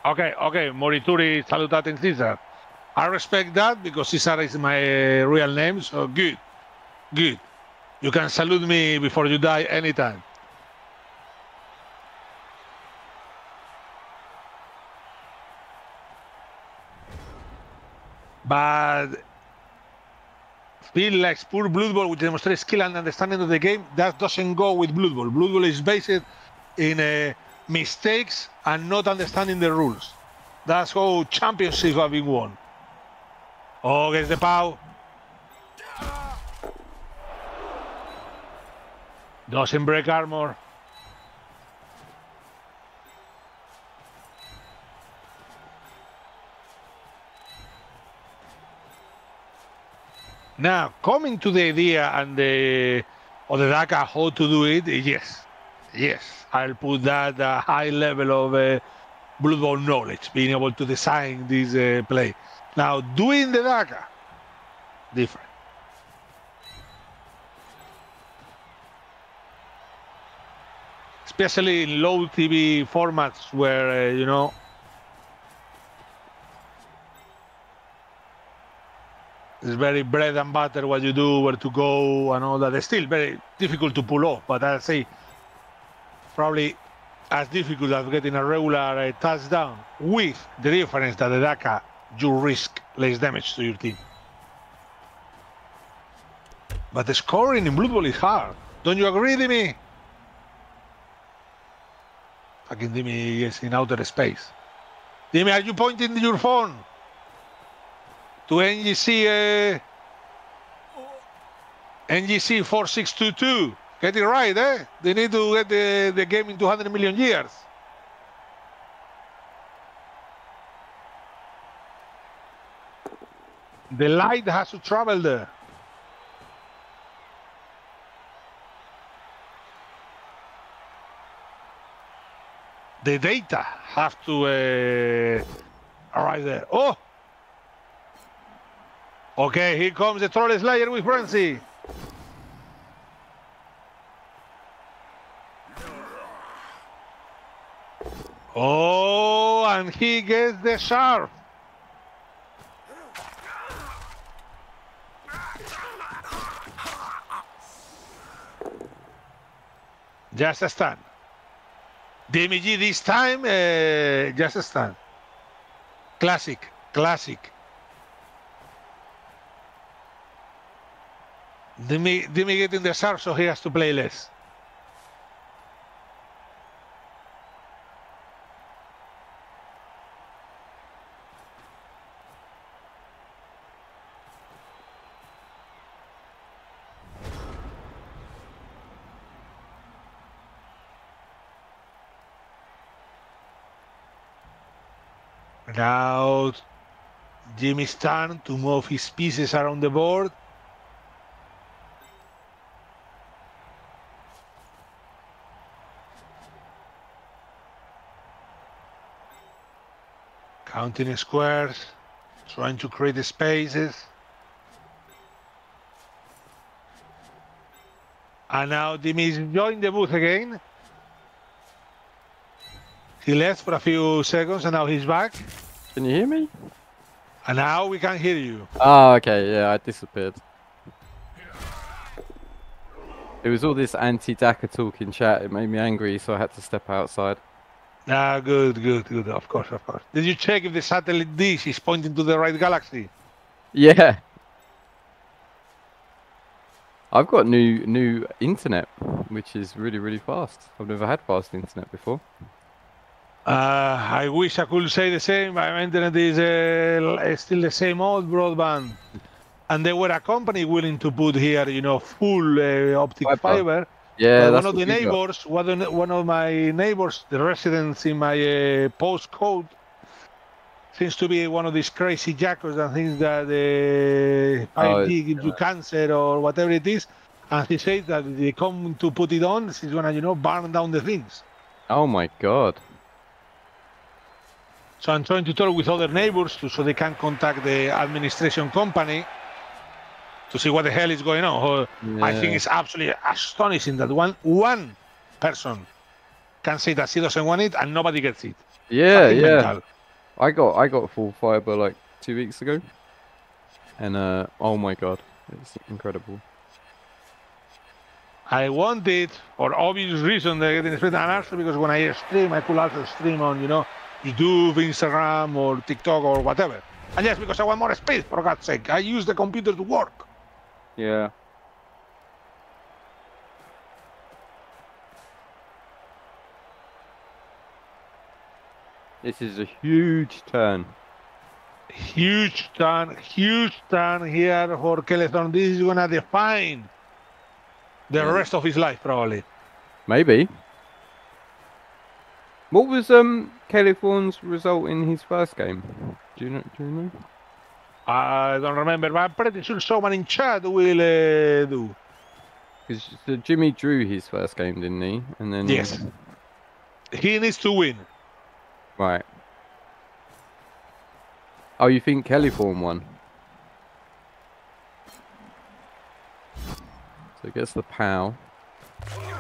Okay, okay, Morituri Salutaten Caesar. I respect that because Caesar is my uh, real name, so good, good. You can salute me before you die anytime. But feel like poor Blood Bowl, which demonstrates skill and understanding of the game, that doesn't go with Blood Bowl. Blood Bowl is based in a mistakes and not understanding the rules. That's how championships have been won. Oh, gets the pow. Doesn't break armor. Now, coming to the idea and the or the Daka how to do it, yes. Yes, I'll put that a high level of uh, Blood Bowl knowledge, being able to design this uh, play. Now, doing the Daka, different. Especially in low T V formats where, uh, you know, it's very bread and butter what you do, where to go and all that. It's still very difficult to pull off, but I'll say, probably as difficult as getting a regular uh, touchdown, with the difference that the Daka, you risk less damage to your team. But the scoring in Blood Bowl is hard. Don't you agree, Dimmy? Fucking Dimmy is in outer space. Dimmy, are you pointing your phone to N G C uh, N G C four six two two. Get it right, eh? They need to get the, the game in two hundred million years. The light has to travel there. The data have to uh, arrive there. Oh! Okay, here comes the Troll Slayer with Frenzy. Oh, and he gets the Shard. Just a stun. Dimmy Gee this time, uh, just a stun. Classic, classic. Dimmy, Dimmy getting the Shard, so he has to play less. Now Jimmy's turn to move his pieces around the board. Counting squares, trying to create the spaces. And now Dimmy is joining the booth again. He left for a few seconds and now he's back. Can you hear me? And now we can hear you. Oh, okay, yeah, I disappeared. It was all this anti-Daka talk in chat, it made me angry, so I had to step outside. Ah, good, good, good, of course, of course. Did you check if the satellite dish is pointing to the right galaxy? Yeah. I've got new, new internet, which is really, really fast. I've never had fast internet before. Uh, I wish I could say the same. My internet is uh, still the same old broadband, and there were a company willing to put here, you know, full uh, optic fiber. fiber. Yeah, that's one of the neighbors, one of, one of my neighbors, the residents in my uh, postcode, seems to be one of these crazy jackers and thinks that the uh, five G oh, gives you yeah. cancer or whatever it is, and he says that if they come to put it on, she's gonna, you know, burn down the things. Oh my God. So I'm trying to talk with other neighbors to, so they can contact the administration company to see what the hell is going on. Yeah. I think it's absolutely astonishing that one one person can say that she doesn't want it and nobody gets it. Yeah, Something yeah. Mental. I got I got full fiber like two weeks ago, and uh, oh my God, it's incredible. I want it for obvious reason. They're getting streamed, and also because when I stream, I could also stream on, you know, YouTube, Instagram, or TikTok, or whatever. And yes, because I want more space, for God's sake. I use the computer to work. Yeah. This is a huge turn. Huge turn, huge turn here for Kelethorn. This is going to define the mm. rest of his life, probably. Maybe. What was um Kelethorn's result in his first game? Do you know? Do you know? I don't remember, but I'm pretty sure someone in chat will uh, do. Because so Jimmy drew his first game, didn't he? And then yes, he needs to win. Right. Oh, you think Kelethorn won? So it gets the P O W.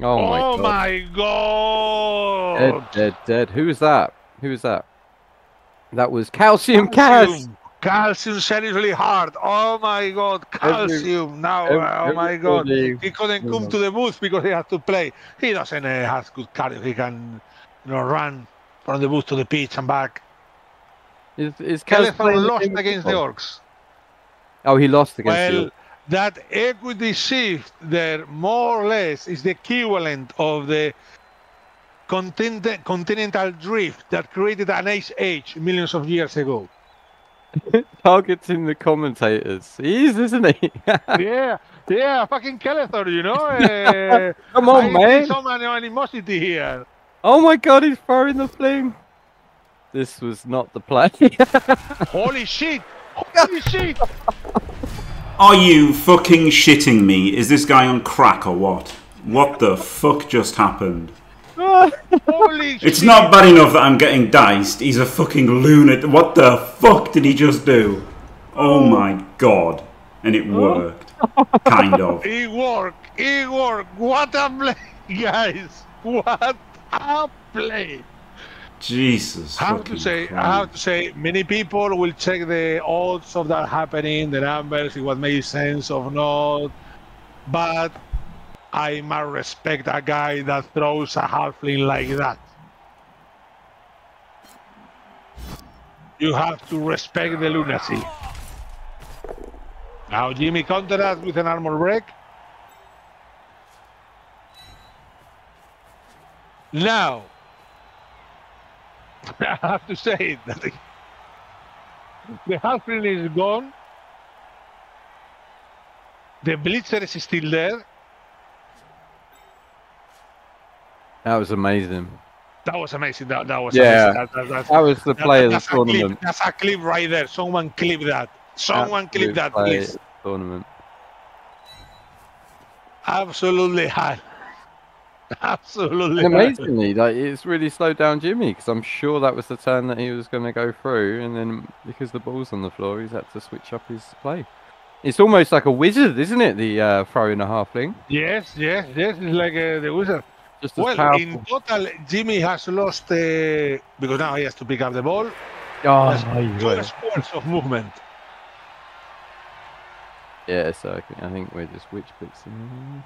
Oh my, oh God. my God! Dead, dead, dead. Who is that? Who is that? That was Calcium Cast. Calcium seriously hard. Oh my God, Calcium every, now. Every, oh my God, he couldn't come on. to the booth because he had to play. He doesn't uh, have good cardio. He can, you know, run from the booth to the pitch and back. Is, is Kelethorn lost the against the Orcs? Oh, he lost against well, the Orcs. That equity shift there, more or less, is the equivalent of the continent, continental drift that created an ice age millions of years ago. Targeting the commentators. He is, isn't he? Yeah, yeah, fucking Kelethorn, you know? Uh, Come on, I man. So much animosity here. Oh my god, he's throwing the fling. This was not the play. Holy shit! Holy shit! Are you fucking shitting me? Is this guy on crack or what? What the fuck just happened? Holy shit! It's not bad enough that I'm getting diced. He's a fucking lunatic. What the fuck did he just do? Oh my god. And it worked. Kind of. It worked. It worked. What a play, guys. What a play. Jesus. I have to say, Christ. I have to say, many people will check the odds of that happening, the numbers, what makes sense or not. But I must respect a guy that throws a halfling like that. You have to respect the lunacy. Now Jimmy countered us with an armor break. Now. I have to say that the, the halfling is gone. The blitzer is still there. That was amazing. That was amazing. That, that was yeah. Amazing. That, that, that was the play that, of the that's tournament. A clip, that's a clip right there. Someone clip that. Someone Absolute clip that, please. Tournament. Absolutely high. Absolutely. And amazingly, like, it's really slowed down Jimmy, because I'm sure that was the turn that he was going to go through, and then because the ball's on the floor, he's had to switch up his play. It's almost like a wizard, isn't it? The uh, throw in a halfling. Yes, yes, yes. It's like uh, the wizard. Just well, powerful. In total, Jimmy has lost uh, because now he has to pick up the ball. Oh, two sports of movement. Yeah, so I, can, I think we're just witch blitzing.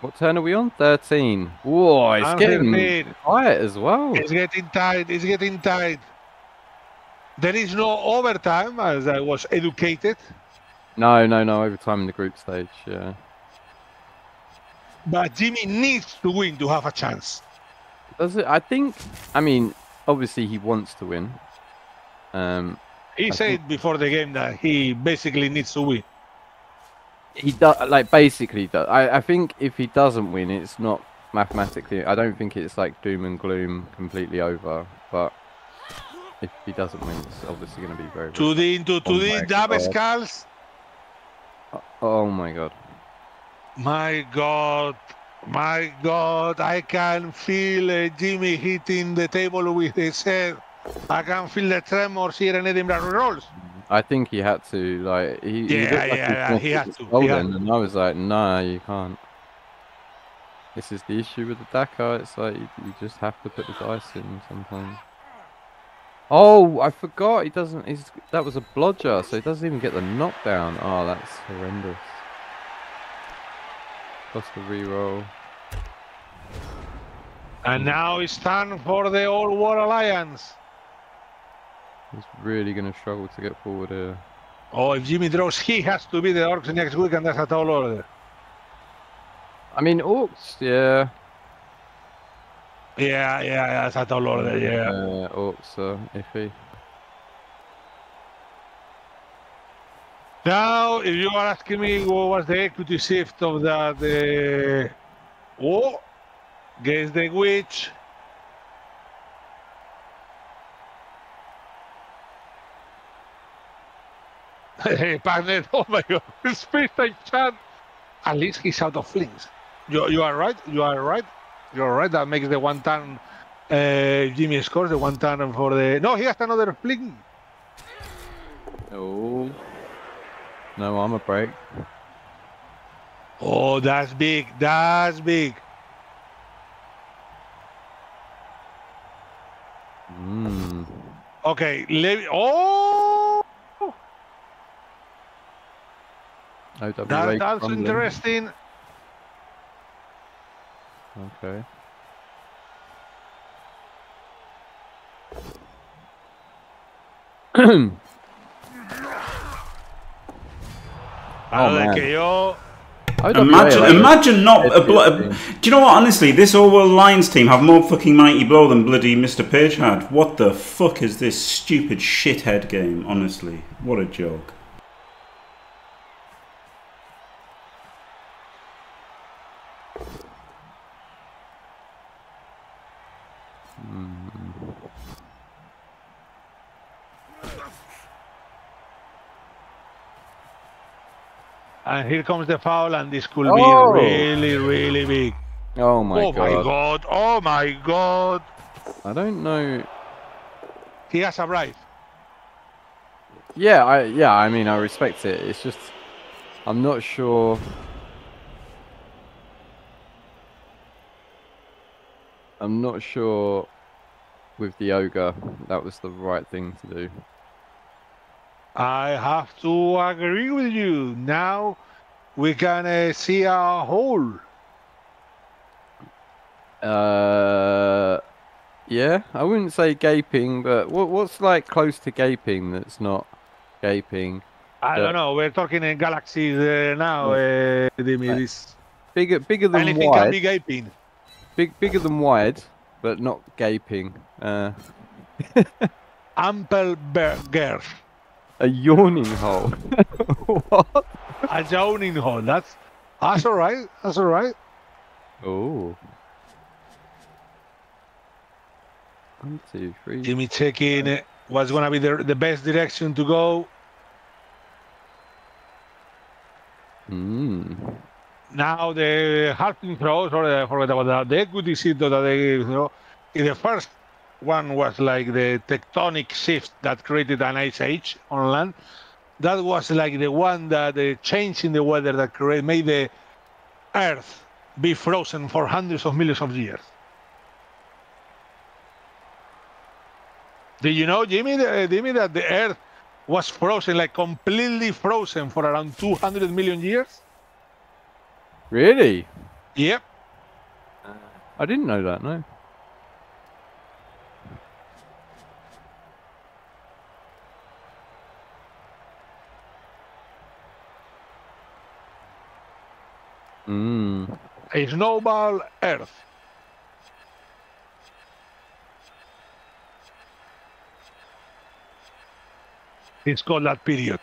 What turn are we on? thirteen. Whoa, it's and getting tight as well. It's getting tight. It's getting tight. There is no overtime, as I was educated. No, no, no overtime in the group stage. Yeah. But Jimmy needs to win to have a chance. Does it? I think. I mean, obviously he wants to win. Um, he I said think... before the game that he basically needs to win. He does, like, basically does. I, I think if he doesn't win, it's not mathematically. I don't think it's like doom and gloom completely over. But if he doesn't win, it's obviously going to be very. To the into to the double skulls. Oh my god! My god! My god! I can feel uh, Jimmy hitting the table with his head. I can feel the tremors here in Edinburgh Rolls. I think he had to, like, he, yeah, he, like yeah, he, had to, he had to. And I was like, nah, you can't. This is the issue with the Dakar. It's like you, you just have to put the dice in sometimes. Oh, I forgot. He doesn't. He's that was a blodger, so he doesn't even get the knockdown. Oh, that's horrendous. Plus the reroll. And now it's time for the Old War Alliance. He's really going to struggle to get forward here. Oh, if Jimmy draws, he has to be the Orcs next week, and that's a tall order. I mean, Orcs, yeah. Yeah, yeah, yeah, that's a tall order, yeah. Yeah, Orcs are iffy. Now, if you are asking me what was the equity shift of that uh, war against the Witch, hey, Pagnet, oh my god, it's FaceTime chat. At least he's out of flings. You, you are right, you are right, you are right. That makes the one turn uh, Jimmy scores, the one turn for the. No, he has another fling. Oh. No armor break. Oh, that's big, that's big. Mm. Okay, let me. Oh! That, that's crumbling. Interesting. Okay. oh, man. Imagine, like imagine it. not. A blo do you know what? Honestly, this All-World Lions team have more fucking Mighty Blow than bloody Mister Page had. What the fuck is this stupid shithead game? Honestly, what a joke. And here comes the foul, and this could oh. be really, really big. Oh my oh god. Oh my god. Oh my god. I don't know. He has arrived. Yeah, I yeah, I mean I respect it. It's just I'm not sure. I'm not sure with the ogre that was the right thing to do. I have to agree with you. Now we can uh, see our hole. Uh, yeah, I wouldn't say gaping, but what, what's like close to gaping that's not gaping? I don't know. We're talking in galaxies uh, now, uh, Dimmy. This bigger, bigger than anything wide. Can be gaping. Big, bigger than wide, but not gaping. Uh. Ample girth. A yawning hole. What? A yawning hole. That's that's all right. That's all right. Oh. One, two, three. Jimmy checking what's gonna be the the best direction to go. Hmm. Now the halfling throws, or I forget about that. The equity seat that they throw in the first. One was like the tectonic shift that created an ice age on land. That was like the one that the change in the weather that created, made the Earth be frozen for hundreds of millions of years. Did you know, Jimmy, uh, Jimmy, that the Earth was frozen, like completely frozen, for around two hundred million years? Really? Yep. I didn't know that, no. Mm. A snowball Earth. It's called that period.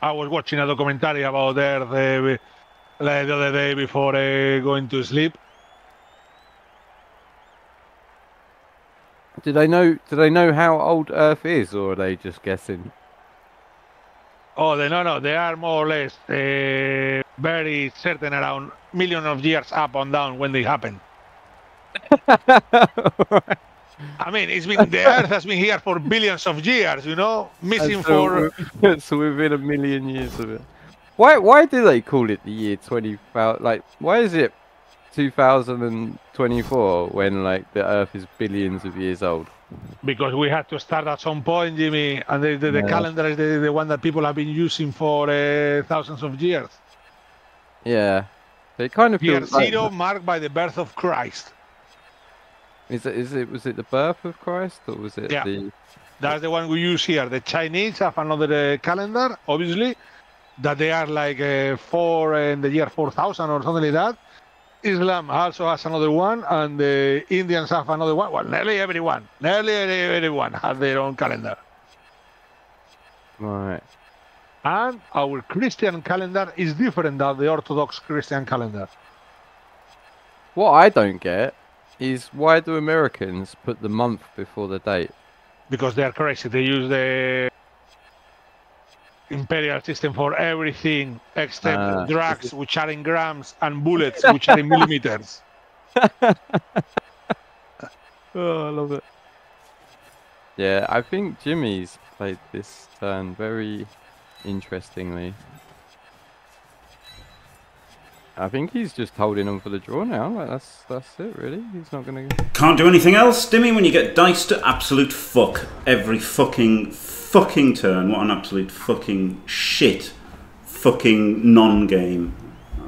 I was watching a documentary about Earth uh, like the other day before uh, going to sleep. Do they know? Do they know how old Earth is, or are they just guessing? Oh, they, no, no, they are more or less uh, very certain around millions of years up and down when they happen. Right. I mean, it's been the Earth has been here for billions of years, you know, missing so for... So within a million years of it. Why Why do they call it the year twenty thousand? Like, why is it two thousand twenty-four when, like, the Earth is billions of years old? Because we had to start at some point, Jimmy, and the, the, the yeah. calendar is the, the one that people have been using for uh, thousands of years. Yeah, they kind of year zero like... marked by the birth of Christ. Is it? Is it? Was it the birth of Christ, or was it? Yeah, the... that's the one we use here. The Chinese have another uh, calendar, obviously, that they are like uh, four uh, in the year four thousand or something like that. Islam also has another one, and the Indians have another one. Well, nearly everyone, nearly everyone has their own calendar. Right. And our Christian calendar is different than the Orthodox Christian calendar. What I don't get is why do Americans put the month before the date? Because they are crazy. They use the imperial system for everything except uh, drugs, which are in grams, and bullets, which are in millimeters. Oh, I love it. Yeah, I think Jimmy's played this turn very interestingly. I think he's just holding on for the draw now. Like, that's that's it, really. He's not gonna. Can't do anything else, Dimmy. When you get diced to absolute fuck every fucking fucking turn. What an absolute fucking shit, fucking non-game.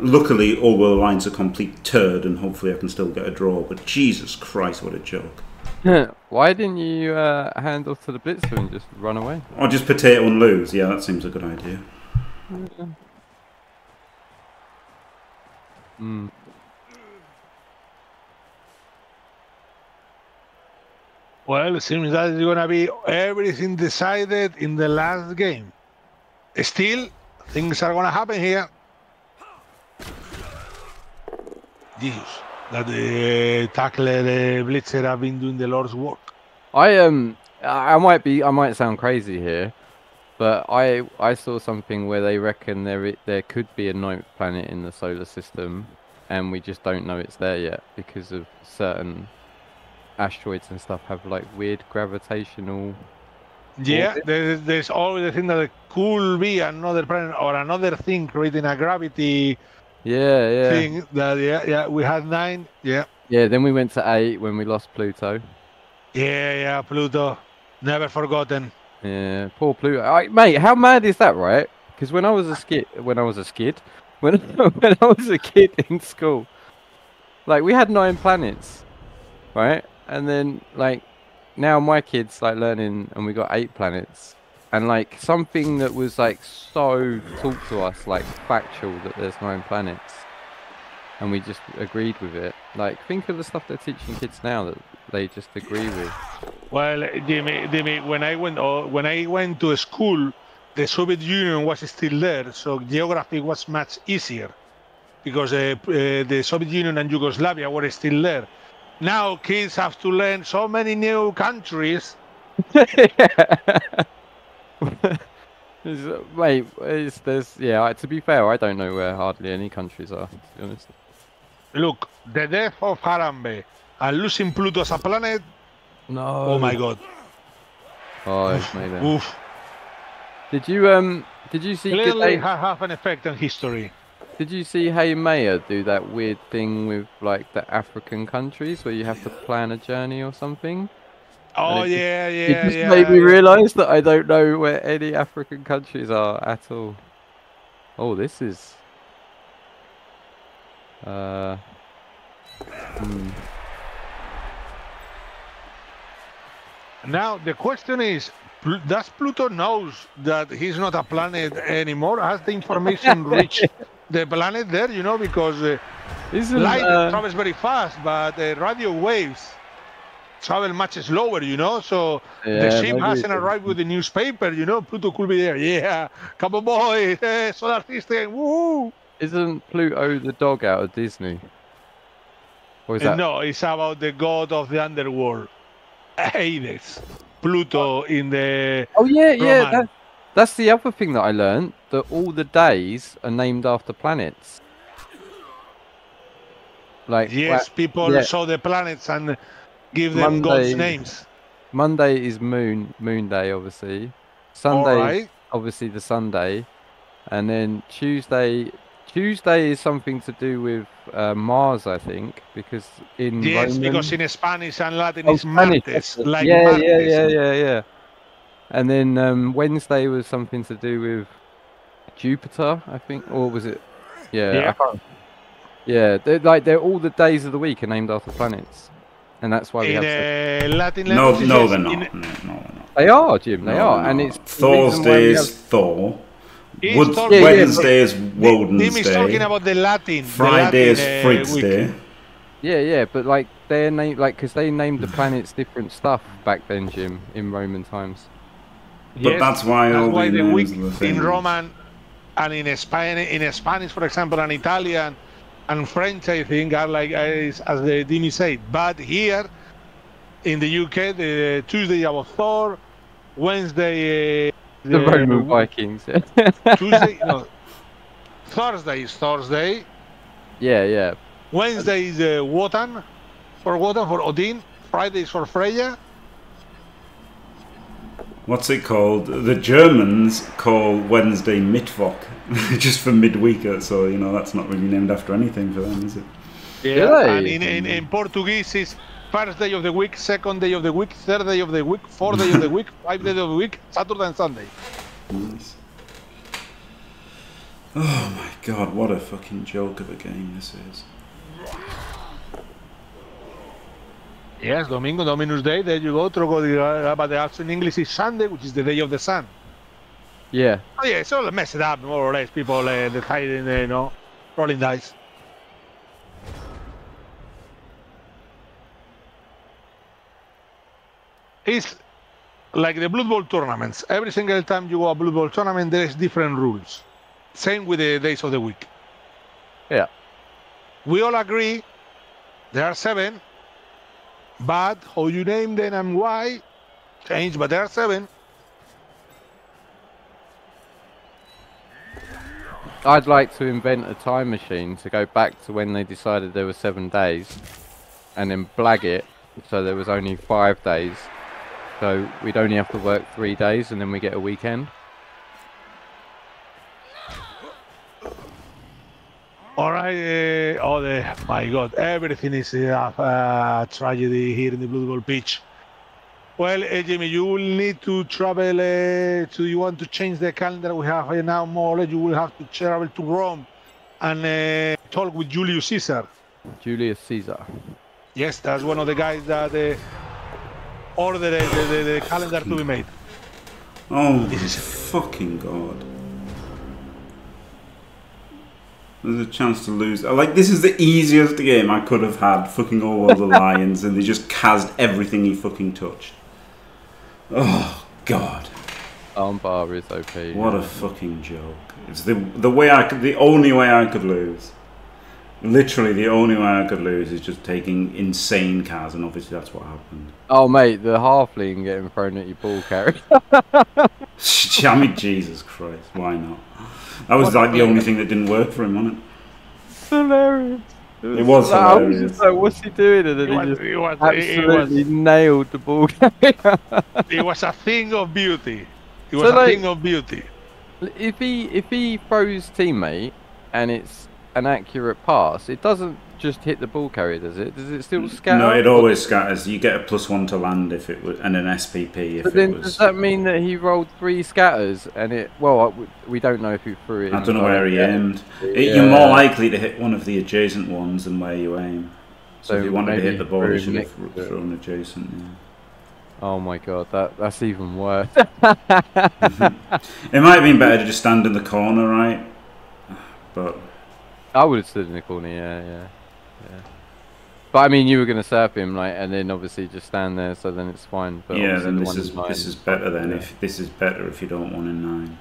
Luckily, all the lines are complete turd, and hopefully I can still get a draw. But Jesus Christ, what a joke! Why didn't you uh, hand off to the blitzer and just run away? Or just potato and lose? Yeah, that seems a good idea. Hmm. Well, it seems that it's gonna be everything decided in the last game. Still, things are gonna happen here. Jesus, that the uh, tackler, the uh, blitzer have been doing the Lord's work. I um, I might be, I might sound crazy here, but I I saw something where they reckon there there could be a ninth planet in the solar system, and we just don't know it's there yet because of certain asteroids and stuff have like weird gravitational. Yeah, there's, there's always the thing that there could be another planet or another thing creating a gravity. Yeah, yeah. Thing that, yeah, yeah. We had nine. Yeah. Yeah. Then we went to eight when we lost Pluto. Yeah, yeah. Pluto, never forgotten. Yeah, poor Pluto. I, mate, how mad is that, right? Because when I was a skid, when I was a skid, when when I was a kid in school, like we had nine planets, right? And then like now my kids like learning, and we got eight planets. And like something that was like so taught to us, like factual, that there's nine planets, and we just agreed with it. Like think of the stuff they're teaching kids now that they just agree with. Well, Jimmy, Jimmy, when I went oh, when I went to school, the Soviet Union was still there, so geography was much easier because uh, uh, the Soviet Union and Yugoslavia were still there. Now kids have to learn so many new countries. it's, wait, it's, there's yeah. To be fair, I don't know where hardly any countries are. To be honest. Look, the death of Harambe and losing Pluto as a planet. No. Oh my God. Oh, oof, it's made it. Oof. Did you um? Did you see? Clearly, did they have an effect on history. Did you see Hey Mayer do that weird thing with like the African countries where you have to plan a journey or something? Oh yeah, yeah, yeah. It just yeah, made me realise that I don't know where any African countries are at all. Oh, this is... Uh... Hmm. Now, the question is, does Pluto knows that he's not a planet anymore? Has the information reached the planet there, you know, because uh, light uh... travels very fast, but uh, radio waves travel much slower, you know, so yeah, the ship hasn't arrived with the newspaper, you know, Pluto could be there, yeah, come on boy, hey, solar system, woohoo! Isn't Pluto the dog out of Disney? Or is that... No, it's about the god of the underworld, Hades, Pluto in the... Oh yeah, Roman. Yeah, that, that's the other thing that I learned, that all the days are named after planets. Like yes, like, people yeah. saw the planets and... Give them Monday, God's names. Monday is Moon Moon Day, obviously. Sunday, right. Is obviously the Sunday, and then Tuesday. Tuesday is something to do with uh, Mars, I think, because in yes, Roman, because in Spanish and Latin oh, it's Spanish, Martes, like yeah, Martes. yeah, yeah, yeah, yeah. And then um, Wednesday was something to do with Jupiter, I think, or was it? Yeah, yeah. I can't, yeah they're, like they're all the days of the week are named after planets. And that's why we in have uh, Latin no, no, they're not. In... No, no, no. They are, Jim. They no, are, no. and it's Thursday is Thor. Wood... Wednesday yeah, is Woden's Day. Jim is talking about the Latin. Friday the Latin, is Fritz uh, Day. Yeah, yeah, but like their name, like because they named the planets different stuff back then, Jim, in Roman times. But yes, that's why that's all why the week in Roman and in Spanish, in Spanish, for example, and Italian. And French, I think, are like as, as the Dimmy said. But here in the U K, the Tuesday of Thor, Wednesday uh, the, the Roman Vikings. Tuesday, no, Thursday is Thursday. Yeah, yeah. Wednesday is uh, Wotan for Wotan for Odin. Friday is for Freya. What's it called? The Germans call Wednesday Mittwoch, just for midweeker, so you know that's not really named after anything for them, is it? Yeah, really? And in, in, in Portuguese it's first day of the week, second day of the week, third day of the week, fourth day of the week, five days of the week, Saturday and Sunday. Nice. Oh my God, what a fucking joke of a game this is. Yes, Domingo, Dominus Day, there you go, Troco, but the actual in English is Sunday, which is the day of the sun. Yeah. Oh yeah, it's all a mess it up more or less. People uh, deciding, uh, you know, rolling dice. It's like the Blood Bowl tournaments. Every single time you go a Blood Bowl tournament, there's different rules. Same with the days of the week. Yeah. We all agree there are seven, but how you name them and why change, but there are seven. I'd like to invent a time machine to go back to when they decided there were seven days and then blag it so there was only five days. So we'd only have to work three days and then we get a weekend. Alright, uh, oh the, my god, everything is a uh, tragedy here in the Blood Bowl pitch. Well, uh, Jimmy, you will need to travel, uh, so you want to change the calendar we have uh, now more or less, you will have to travel to Rome and uh, talk with Julius Caesar. Julius Caesar. Yes, that's one of the guys that uh, ordered uh, the, the, the calendar to be made. Oh, this is fucking god. There's a chance to lose. Like, this is the easiest game I could have had. Fucking all of the Lions, and they just cast everything he fucking touched. Oh, God. Armbar is okay. What a fucking joke. It's the, the, way I could, the only way I could lose. Literally, the only way I could lose is just taking insane cars, and obviously that's what happened. Oh, mate, the halfling getting thrown at your ball carry. I mean, Jesus Christ, why not? That was like the only thing that didn't work for him, wasn't it? It's hilarious. It was, it was hilarious. I was just like, what's he doing? And then he, he was, just he was, absolutely he was, nailed the ball carrier. It was a thing of beauty. It was so a like, thing of beauty. If he if he throws teammate and it's an accurate pass, it doesn't just hit the ball carrier, does it? Does it still scatter? No, it always scatters. You get a plus one to land if it was, and an S P P if but then it was. Does that mean that he rolled three scatters and it? Well, we don't know if he threw it. I don't know where he aimed. It, yeah. You're more likely to hit one of the adjacent ones than where you aim. So, so if you wanted to hit the ball, you should have thrown adjacent. Yeah. Oh my god, that that's even worse. It might have been better to just stand in the corner, right? But I would have stood in the corner. Yeah, yeah. Yeah. But I mean, you were going to serve him, like, and then obviously just stand there, so then it's fine. But yeah, then this is this is better then. If this is better if you don't want a nine.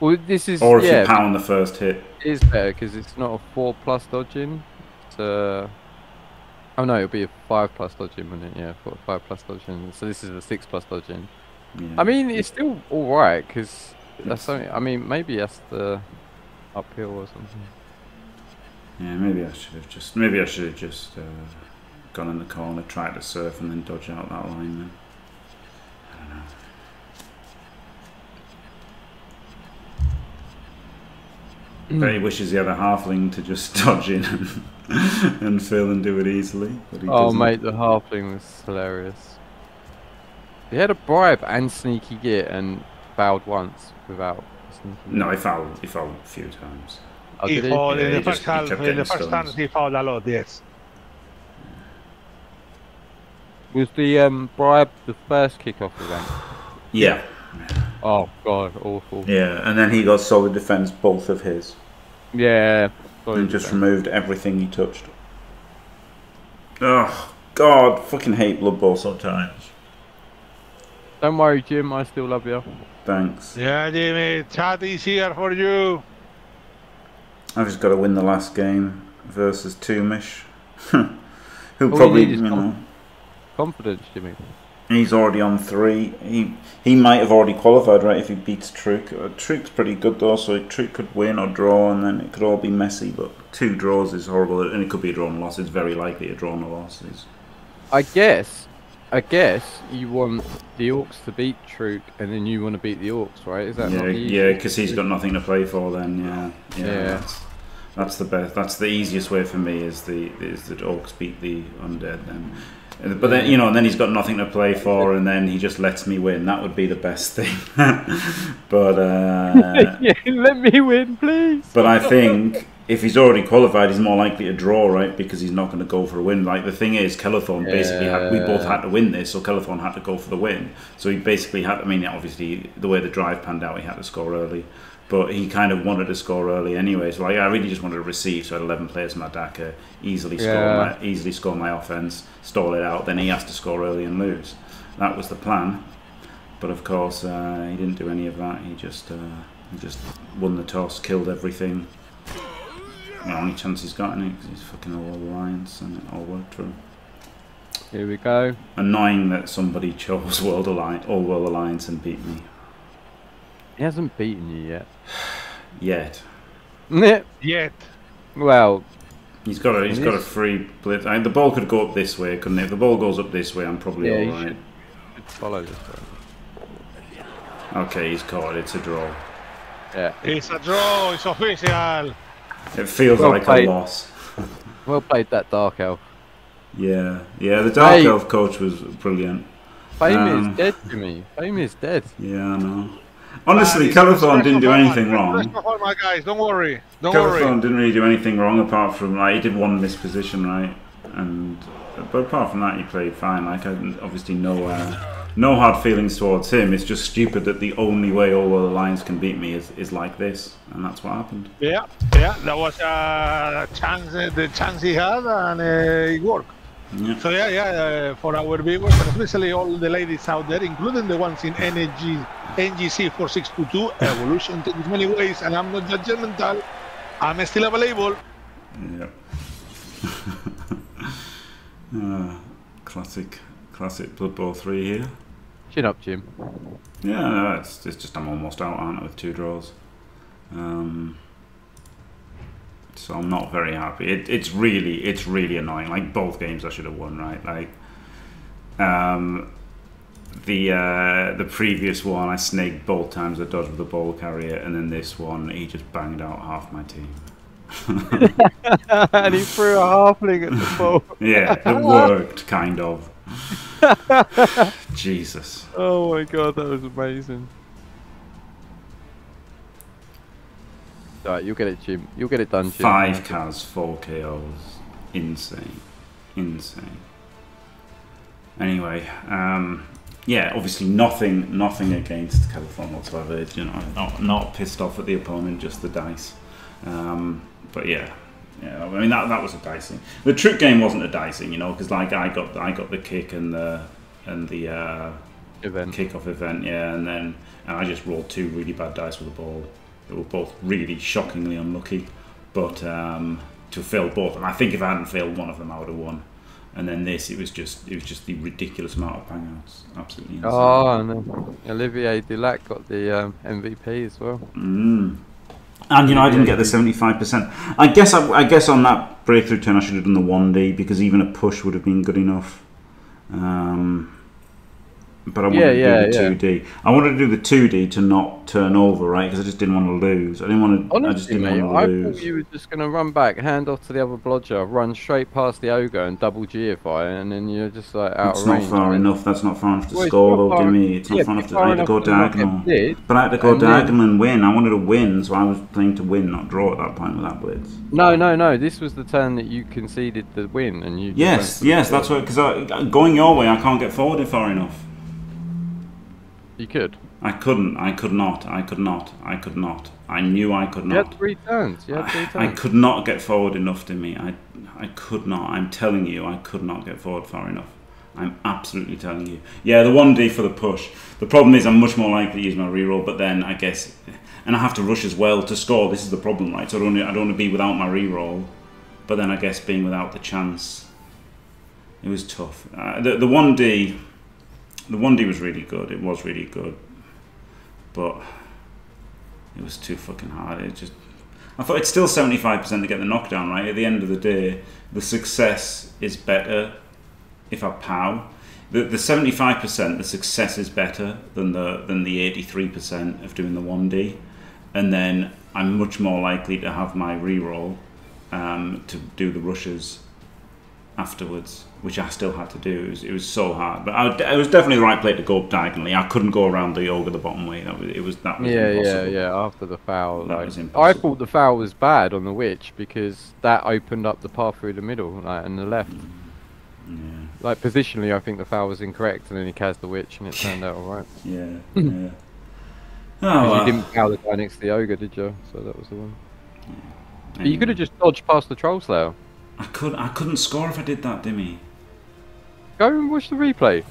Well, this is or if yeah, you pound the first hit. It is better because it's not a four plus dodging. It's a, oh no, it'll be a five plus dodging, wouldn't it? Yeah, four, five plus dodging. So this is a six plus dodging. Yeah. I mean, it's still all right because that's only. I mean, maybe that's the uphill or something. Yeah, maybe I should have just maybe I should have just uh, gone in the corner, tried to surf, and then dodge out that line. Then I don't know. Mm. But he wishes he had a halfling to just dodge in and, and fill and do it easily. But he oh, doesn't. Mate, the halfling was hilarious. He had a bribe and sneaky gear and fouled once without sneaking. No, he fouled. He fouled a few times. Oh, he fouled in the first half, in the first half he fouled a lot, yes. Was the um, bribe the first kickoff event? Yeah. Oh god, awful. Yeah, and then he got solid defence both of his. Yeah. And just removed everything he touched. Oh god, fucking hate Blood Bowl sometimes. Don't worry, Jim, I still love you. Thanks. Yeah, Jimmy, chat is here for you. I've just got to win the last game versus Tumish, who All probably you know confidence. Jimmy, he's already on three. He he might have already qualified, right? If he beats Truk, Truk's pretty good though, so Truk could win or draw, and then it could all be messy. But two draws is horrible, and it could be a drawn loss. It's very likely a drawn loss. It's... I guess, I guess you want the Orcs to beat Truk, and then you want to beat the Orcs, right? Is that yeah? Yeah, because he's got nothing to play for. Then yeah, yeah. yeah. That's, that's the best. That's the easiest way for me is the is that Orcs beat the undead then. But then you know, and then he's got nothing to play for, and then he just lets me win. That would be the best thing. but uh, yeah, let me win, please. But I think if he's already qualified, he's more likely to draw, right? Because he's not going to go for a win. Like, the thing is, Kelethorn yeah. basically had, we both had to win this, so Kelethorn had to go for the win. So he basically had, I mean, obviously, the way the drive panned out, he had to score early. But he kind of wanted to score early anyway. So, like, I really just wanted to receive. So I had eleven players in my D A C A, easily, yeah. score my, easily score my offense, stall it out. Then he has to score early and lose. That was the plan. But, of course, uh, he didn't do any of that. He just, uh, he just won the toss, killed everything. The only chance he's got in it, because he's fucking all alliance, and it all worked for him. Here we go. Annoying that somebody chose World Alliance, All World Alliance, and beat me. He hasn't beaten you yet. yet. Yet. Yet. Well, he's got a he's got a free blitz. I mean, the ball could go up this way, couldn't it? If the ball goes up this way, I'm probably yeah, all right. Should follow this way. Okay, he's caught. It's a draw. Yeah. It's a draw. It's official. It feels well like played. a loss. Well played, that Dark Elf. Yeah, yeah, the Dark hey. Elf coach was brilliant. Faemir um, is dead to me. Faemir is dead. Yeah, I know. Honestly, uh, Kelethorn didn't do anything wrong. My guys, don't worry. Don't Kelethorn worry. didn't really do anything wrong apart from, like, he did one misposition, right? And but apart from that, he played fine. Like, I obviously no, uh, no hard feelings towards him. It's just stupid that the only way all the Lions can beat me is, is like this, and that's what happened. Yeah, yeah, that was uh, a chance, uh, the chance he had, and uh, it worked. Yeah. So yeah, yeah, uh, for our viewers, and especially all the ladies out there, including the ones in N G C four six two two, evolution takes many ways, and I'm not judgmental. I'm still available. Yeah. Uh, classic, classic Blood Bowl three here. Chin up, Jim. Yeah, no, it's, it's just I'm almost out, aren't I, with two draws. Um, so I'm not very happy. It, it's really, it's really annoying. Like, both games I should have won, right? Like, um, the uh, the previous one I snaked both times. I dodged with the ball carrier, and then this one he just banged out half my team. And he threw a halfling at the ball. Yeah, it worked, kind of. Jesus. Oh my god, that was amazing. Alright, you'll get it, Jim. You'll get it done, Jim. Five Kaz, four K Os. Insane. Insane. Anyway, um... yeah, obviously nothing nothing against Kelethorn whatsoever. It's, you know, not, not pissed off at the opponent, just the dice. Um, but yeah, yeah. I mean, that that was a dicing. The Truk game wasn't a dicing, you know, because like I got I got the kick and the and the uh, event kickoff event, yeah, and then and I just rolled two really bad dice with the ball. They were both really shockingly unlucky, but um, to fail both, and I think if I hadn't failed one of them, I would have won. And then this, it was just it was just the ridiculous amount of bangouts, absolutely insane. Oh, and then Olivier Dulac got the um, M V P as well. Mm. And, you know, I didn't get the seventy-five percent. I guess I, I guess on that breakthrough turn I should have done the one D, because even a push would have been good enough. Um, but I wanted yeah, yeah, to do the yeah. two D. I wanted to do the two D to not turn over, right? Because I just didn't want to lose. I didn't want to. Honestly, I just didn't mate, want to lose. I thought you were just going to run back, hand off to the other blodger, run straight past the ogre and double G F I, and then you're just like out. It's of not range, far enough. That's not far enough to well, score, though, Dimmy. It's not yeah, far enough to. I had to go diagonal. Did, but I had to go and diagonal then, and win. I wanted to win, so I was playing to win, not draw at that point with that blitz. No, no, no. This was the turn that you conceded the win, and you. Yes, yes. That's what. Because going your way, I can't get forwarded far enough. You could. I couldn't. I could not. I could not. I could not. I knew I could not. You had three turns. You had three turns. I, I could not get forward enough, Dimmy. I, I could not. I'm telling you, I could not get forward far enough. I'm absolutely telling you. Yeah, the one D for the push. The problem is I'm much more likely to use my reroll, but then I guess... And I have to rush as well to score. This is the problem, right? So I don't, I don't want to be without my reroll. But then I guess being without the chance... It was tough. Uh, the, the one D... The one D was really good, it was really good, but it was too fucking hard. It just, I thought it's still seventy-five percent to get the knockdown, right? At the end of the day, the success is better if I pow. The the seventy-five percent, the success is better than the than the eighty-three percent of doing the one D, and then I'm much more likely to have my reroll um, to do the rushes afterwards, which I still had to do. It was, it was so hard, but I, I was definitely the right play to go up diagonally. I couldn't go around the ogre the bottom way. That was, it was that was yeah, impossible. Yeah, yeah. After the foul, that like, was impossible. I thought the foul was bad on the witch because that opened up the path through the middle, like, and the left. Yeah. Like positionally, I think the foul was incorrect, and then he cast the witch, and it turned out all right. Yeah. Yeah. Oh, well. You didn't foul the guy next to the ogre, did you? So that was the one. Yeah. But anyway. You could have just dodged past the troll slayer. I could. I couldn't score if I did that, Dimmy. Go and watch the replay.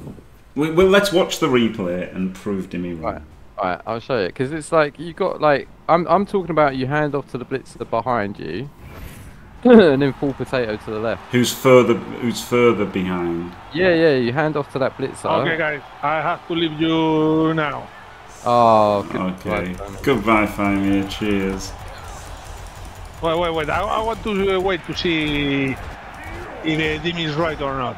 We, well, let's watch the replay and prove Dimmy wrong. Right, right. I'll show you because it's like you got like I'm. I'm talking about you hand off to the blitzer behind you, and then full potato to the left. Who's further? Who's further behind? Yeah, yeah. You hand off to that blitzer. Okay, guys. I have to leave you now. Oh. Good okay. Goodbye, goodbye, Faemir. Cheers. Wait, wait, wait, I, I want to uh, wait to see if uh, Dimmy is right or not.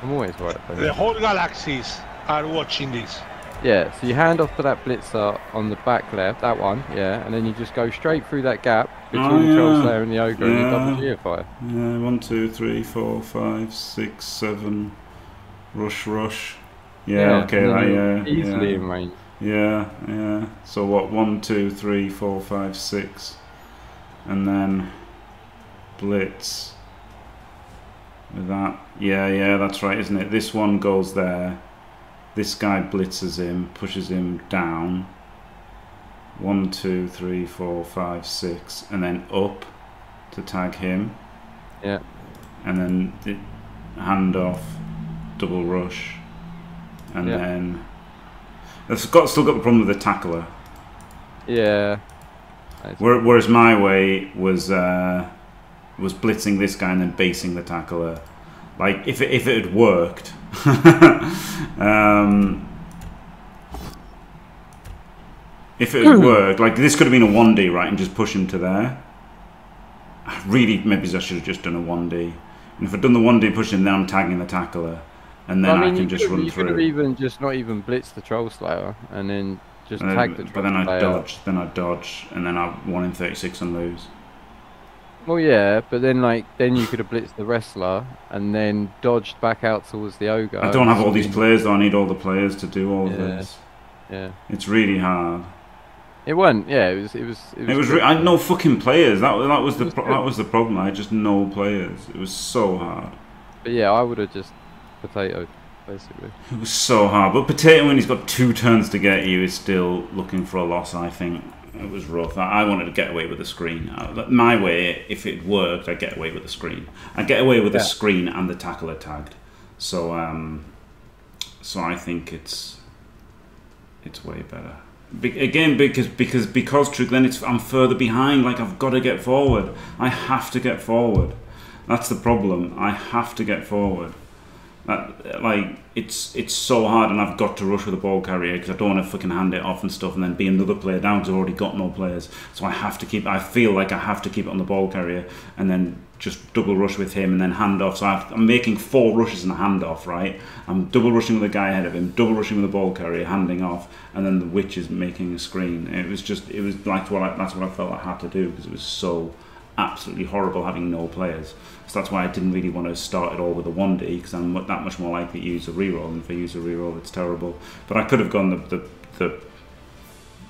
I'm always right. The whole galaxies are watching this. Yeah, so you hand off to that blitzer on the back left, that one, yeah, and then you just go straight through that gap between oh, yeah. the troll slayer and the ogre yeah. and you double geofire. Yeah, one, two, three, four, five, six, seven, rush, rush. Yeah, yeah okay, that, yeah. Easily yeah. in range. Yeah, yeah. So what, one, two, three, four, five, six. And then blitz with that. Yeah, yeah, that's right, isn't it? This one goes there. This guy blitzes him, pushes him down. One, two, three, four, five, six, and then up to tag him. Yeah. And then the hand off, double rush, and yeah. then I've got still got the problem with the tackler. Yeah. Whereas my way was uh, was blitzing this guy and then basing the tackler. Like if it, if it had worked, um, if it had worked, like this could have been a one D, right, and just push him to there. I really, maybe I should have just done a one D. And if I'd done the one D push him, then I'm tagging the tackler, and then I, mean, I can just run through. You could have even just not even blitzed the troll slayer, and then. Just then, tag the but then I dodge, then I dodge, and then I won in thirty-six and lose. Well, yeah, but then like then you could have blitzed the wrestler and then dodged back out towards the ogre. I don't have all these players though. I need all the players to do all yeah. of this. Yeah, it's really hard. It wasn't. Yeah, it was. It was. It was. It was re I had no fucking players. That that was the was pro good. that was the problem. I had just no players. It was so hard. But yeah, I would have just potatoed. Basically. It was so hard, but potato when he's got two turns to get you is still looking for a loss. I think it was rough. I, I wanted to get away with the screen. I, my way, if it worked, I'd get away with the screen. I'd get away with yeah. the screen and the tackler tagged. So, um, so I think it's it's way better. Be again, because because because Truk, then it's I'm further behind. Like I've got to get forward. I have to get forward. That's the problem. I have to get forward. That, like it's it's so hard, and I've got to rush with the ball carrier because I don't want to fucking hand it off and stuff, and then be another player down because I've already got no players. So I have to keep. I feel like I have to keep it on the ball carrier, and then just double rush with him, and then hand off. So I have, I'm making four rushes and a hand off. Right, I'm double rushing with the guy ahead of him, double rushing with the ball carrier, handing off, and then the witch is making a screen. It was just, it was like what I, that's what I felt I had to do because it was so absolutely horrible having no players. So that's why I didn't really want to start it all with a one D because I'm that much more likely to use a reroll, and if I use a reroll, it's terrible. But I could have gone the the,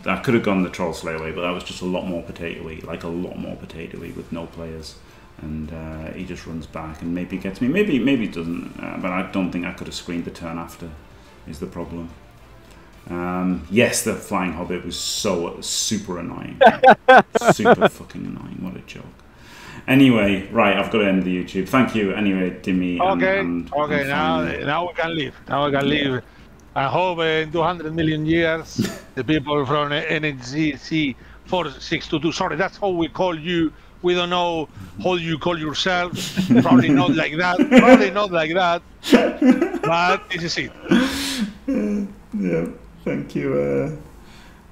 the I could have gone the troll slayer way, but that was just a lot more potatoey, like a lot more potatoey with no players, and uh, he just runs back and maybe gets me, maybe maybe doesn't, uh, but I don't think I could have screened the turn after, is the problem. Um, yes, the flying hobbit was so super annoying, super fucking annoying. What a joke. Anyway, right, I've got to end the YouTube. Thank you. Anyway, Dimmy. Okay, and, and, okay. And now, now we can leave. Now we can leave. Yeah. I hope in two hundred million years, the people from N G C four six two two. Sorry, that's how we call you. We don't know how you call yourself. Probably not like that. Probably not like that. But this is it. Yeah. Thank you, uh,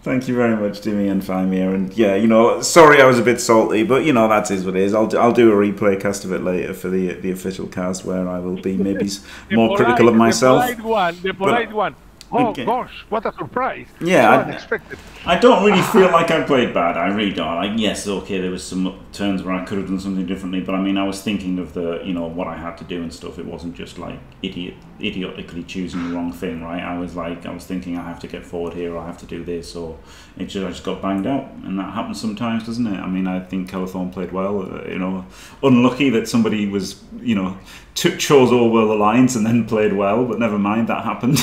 thank you very much, Dimmy and Faemir, and yeah, you know, sorry I was a bit salty, but you know, that is what it is. I'll do, I'll do a replay cast of it later for the the official cast where I will be maybe more polite, critical of myself. The polite one, the polite but, one. Oh okay. Gosh, what a surprise! Yeah, I, unexpected. I don't really feel like I played bad. I really don't. Like, yes, okay, there was some turns where I could have done something differently, but I mean, I was thinking of the, you know, what I had to do and stuff. It wasn't just like idiot, idiotically choosing the wrong thing, right? I was like, I was thinking I have to get forward here, or I have to do this, or it just, I just got banged out, and that happens sometimes, doesn't it? I mean, I think Kelethorn played well. Uh, you know, unlucky that somebody was, you know, took chose Orwell Alliance and then played well, but never mind, that happened.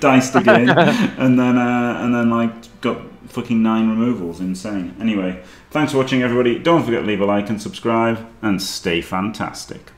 Diced again, and then uh, and then like got fucking nine removals. Insane. Anyway, thanks for watching, everybody. Don't forget to leave a like and subscribe, and stay fantastic.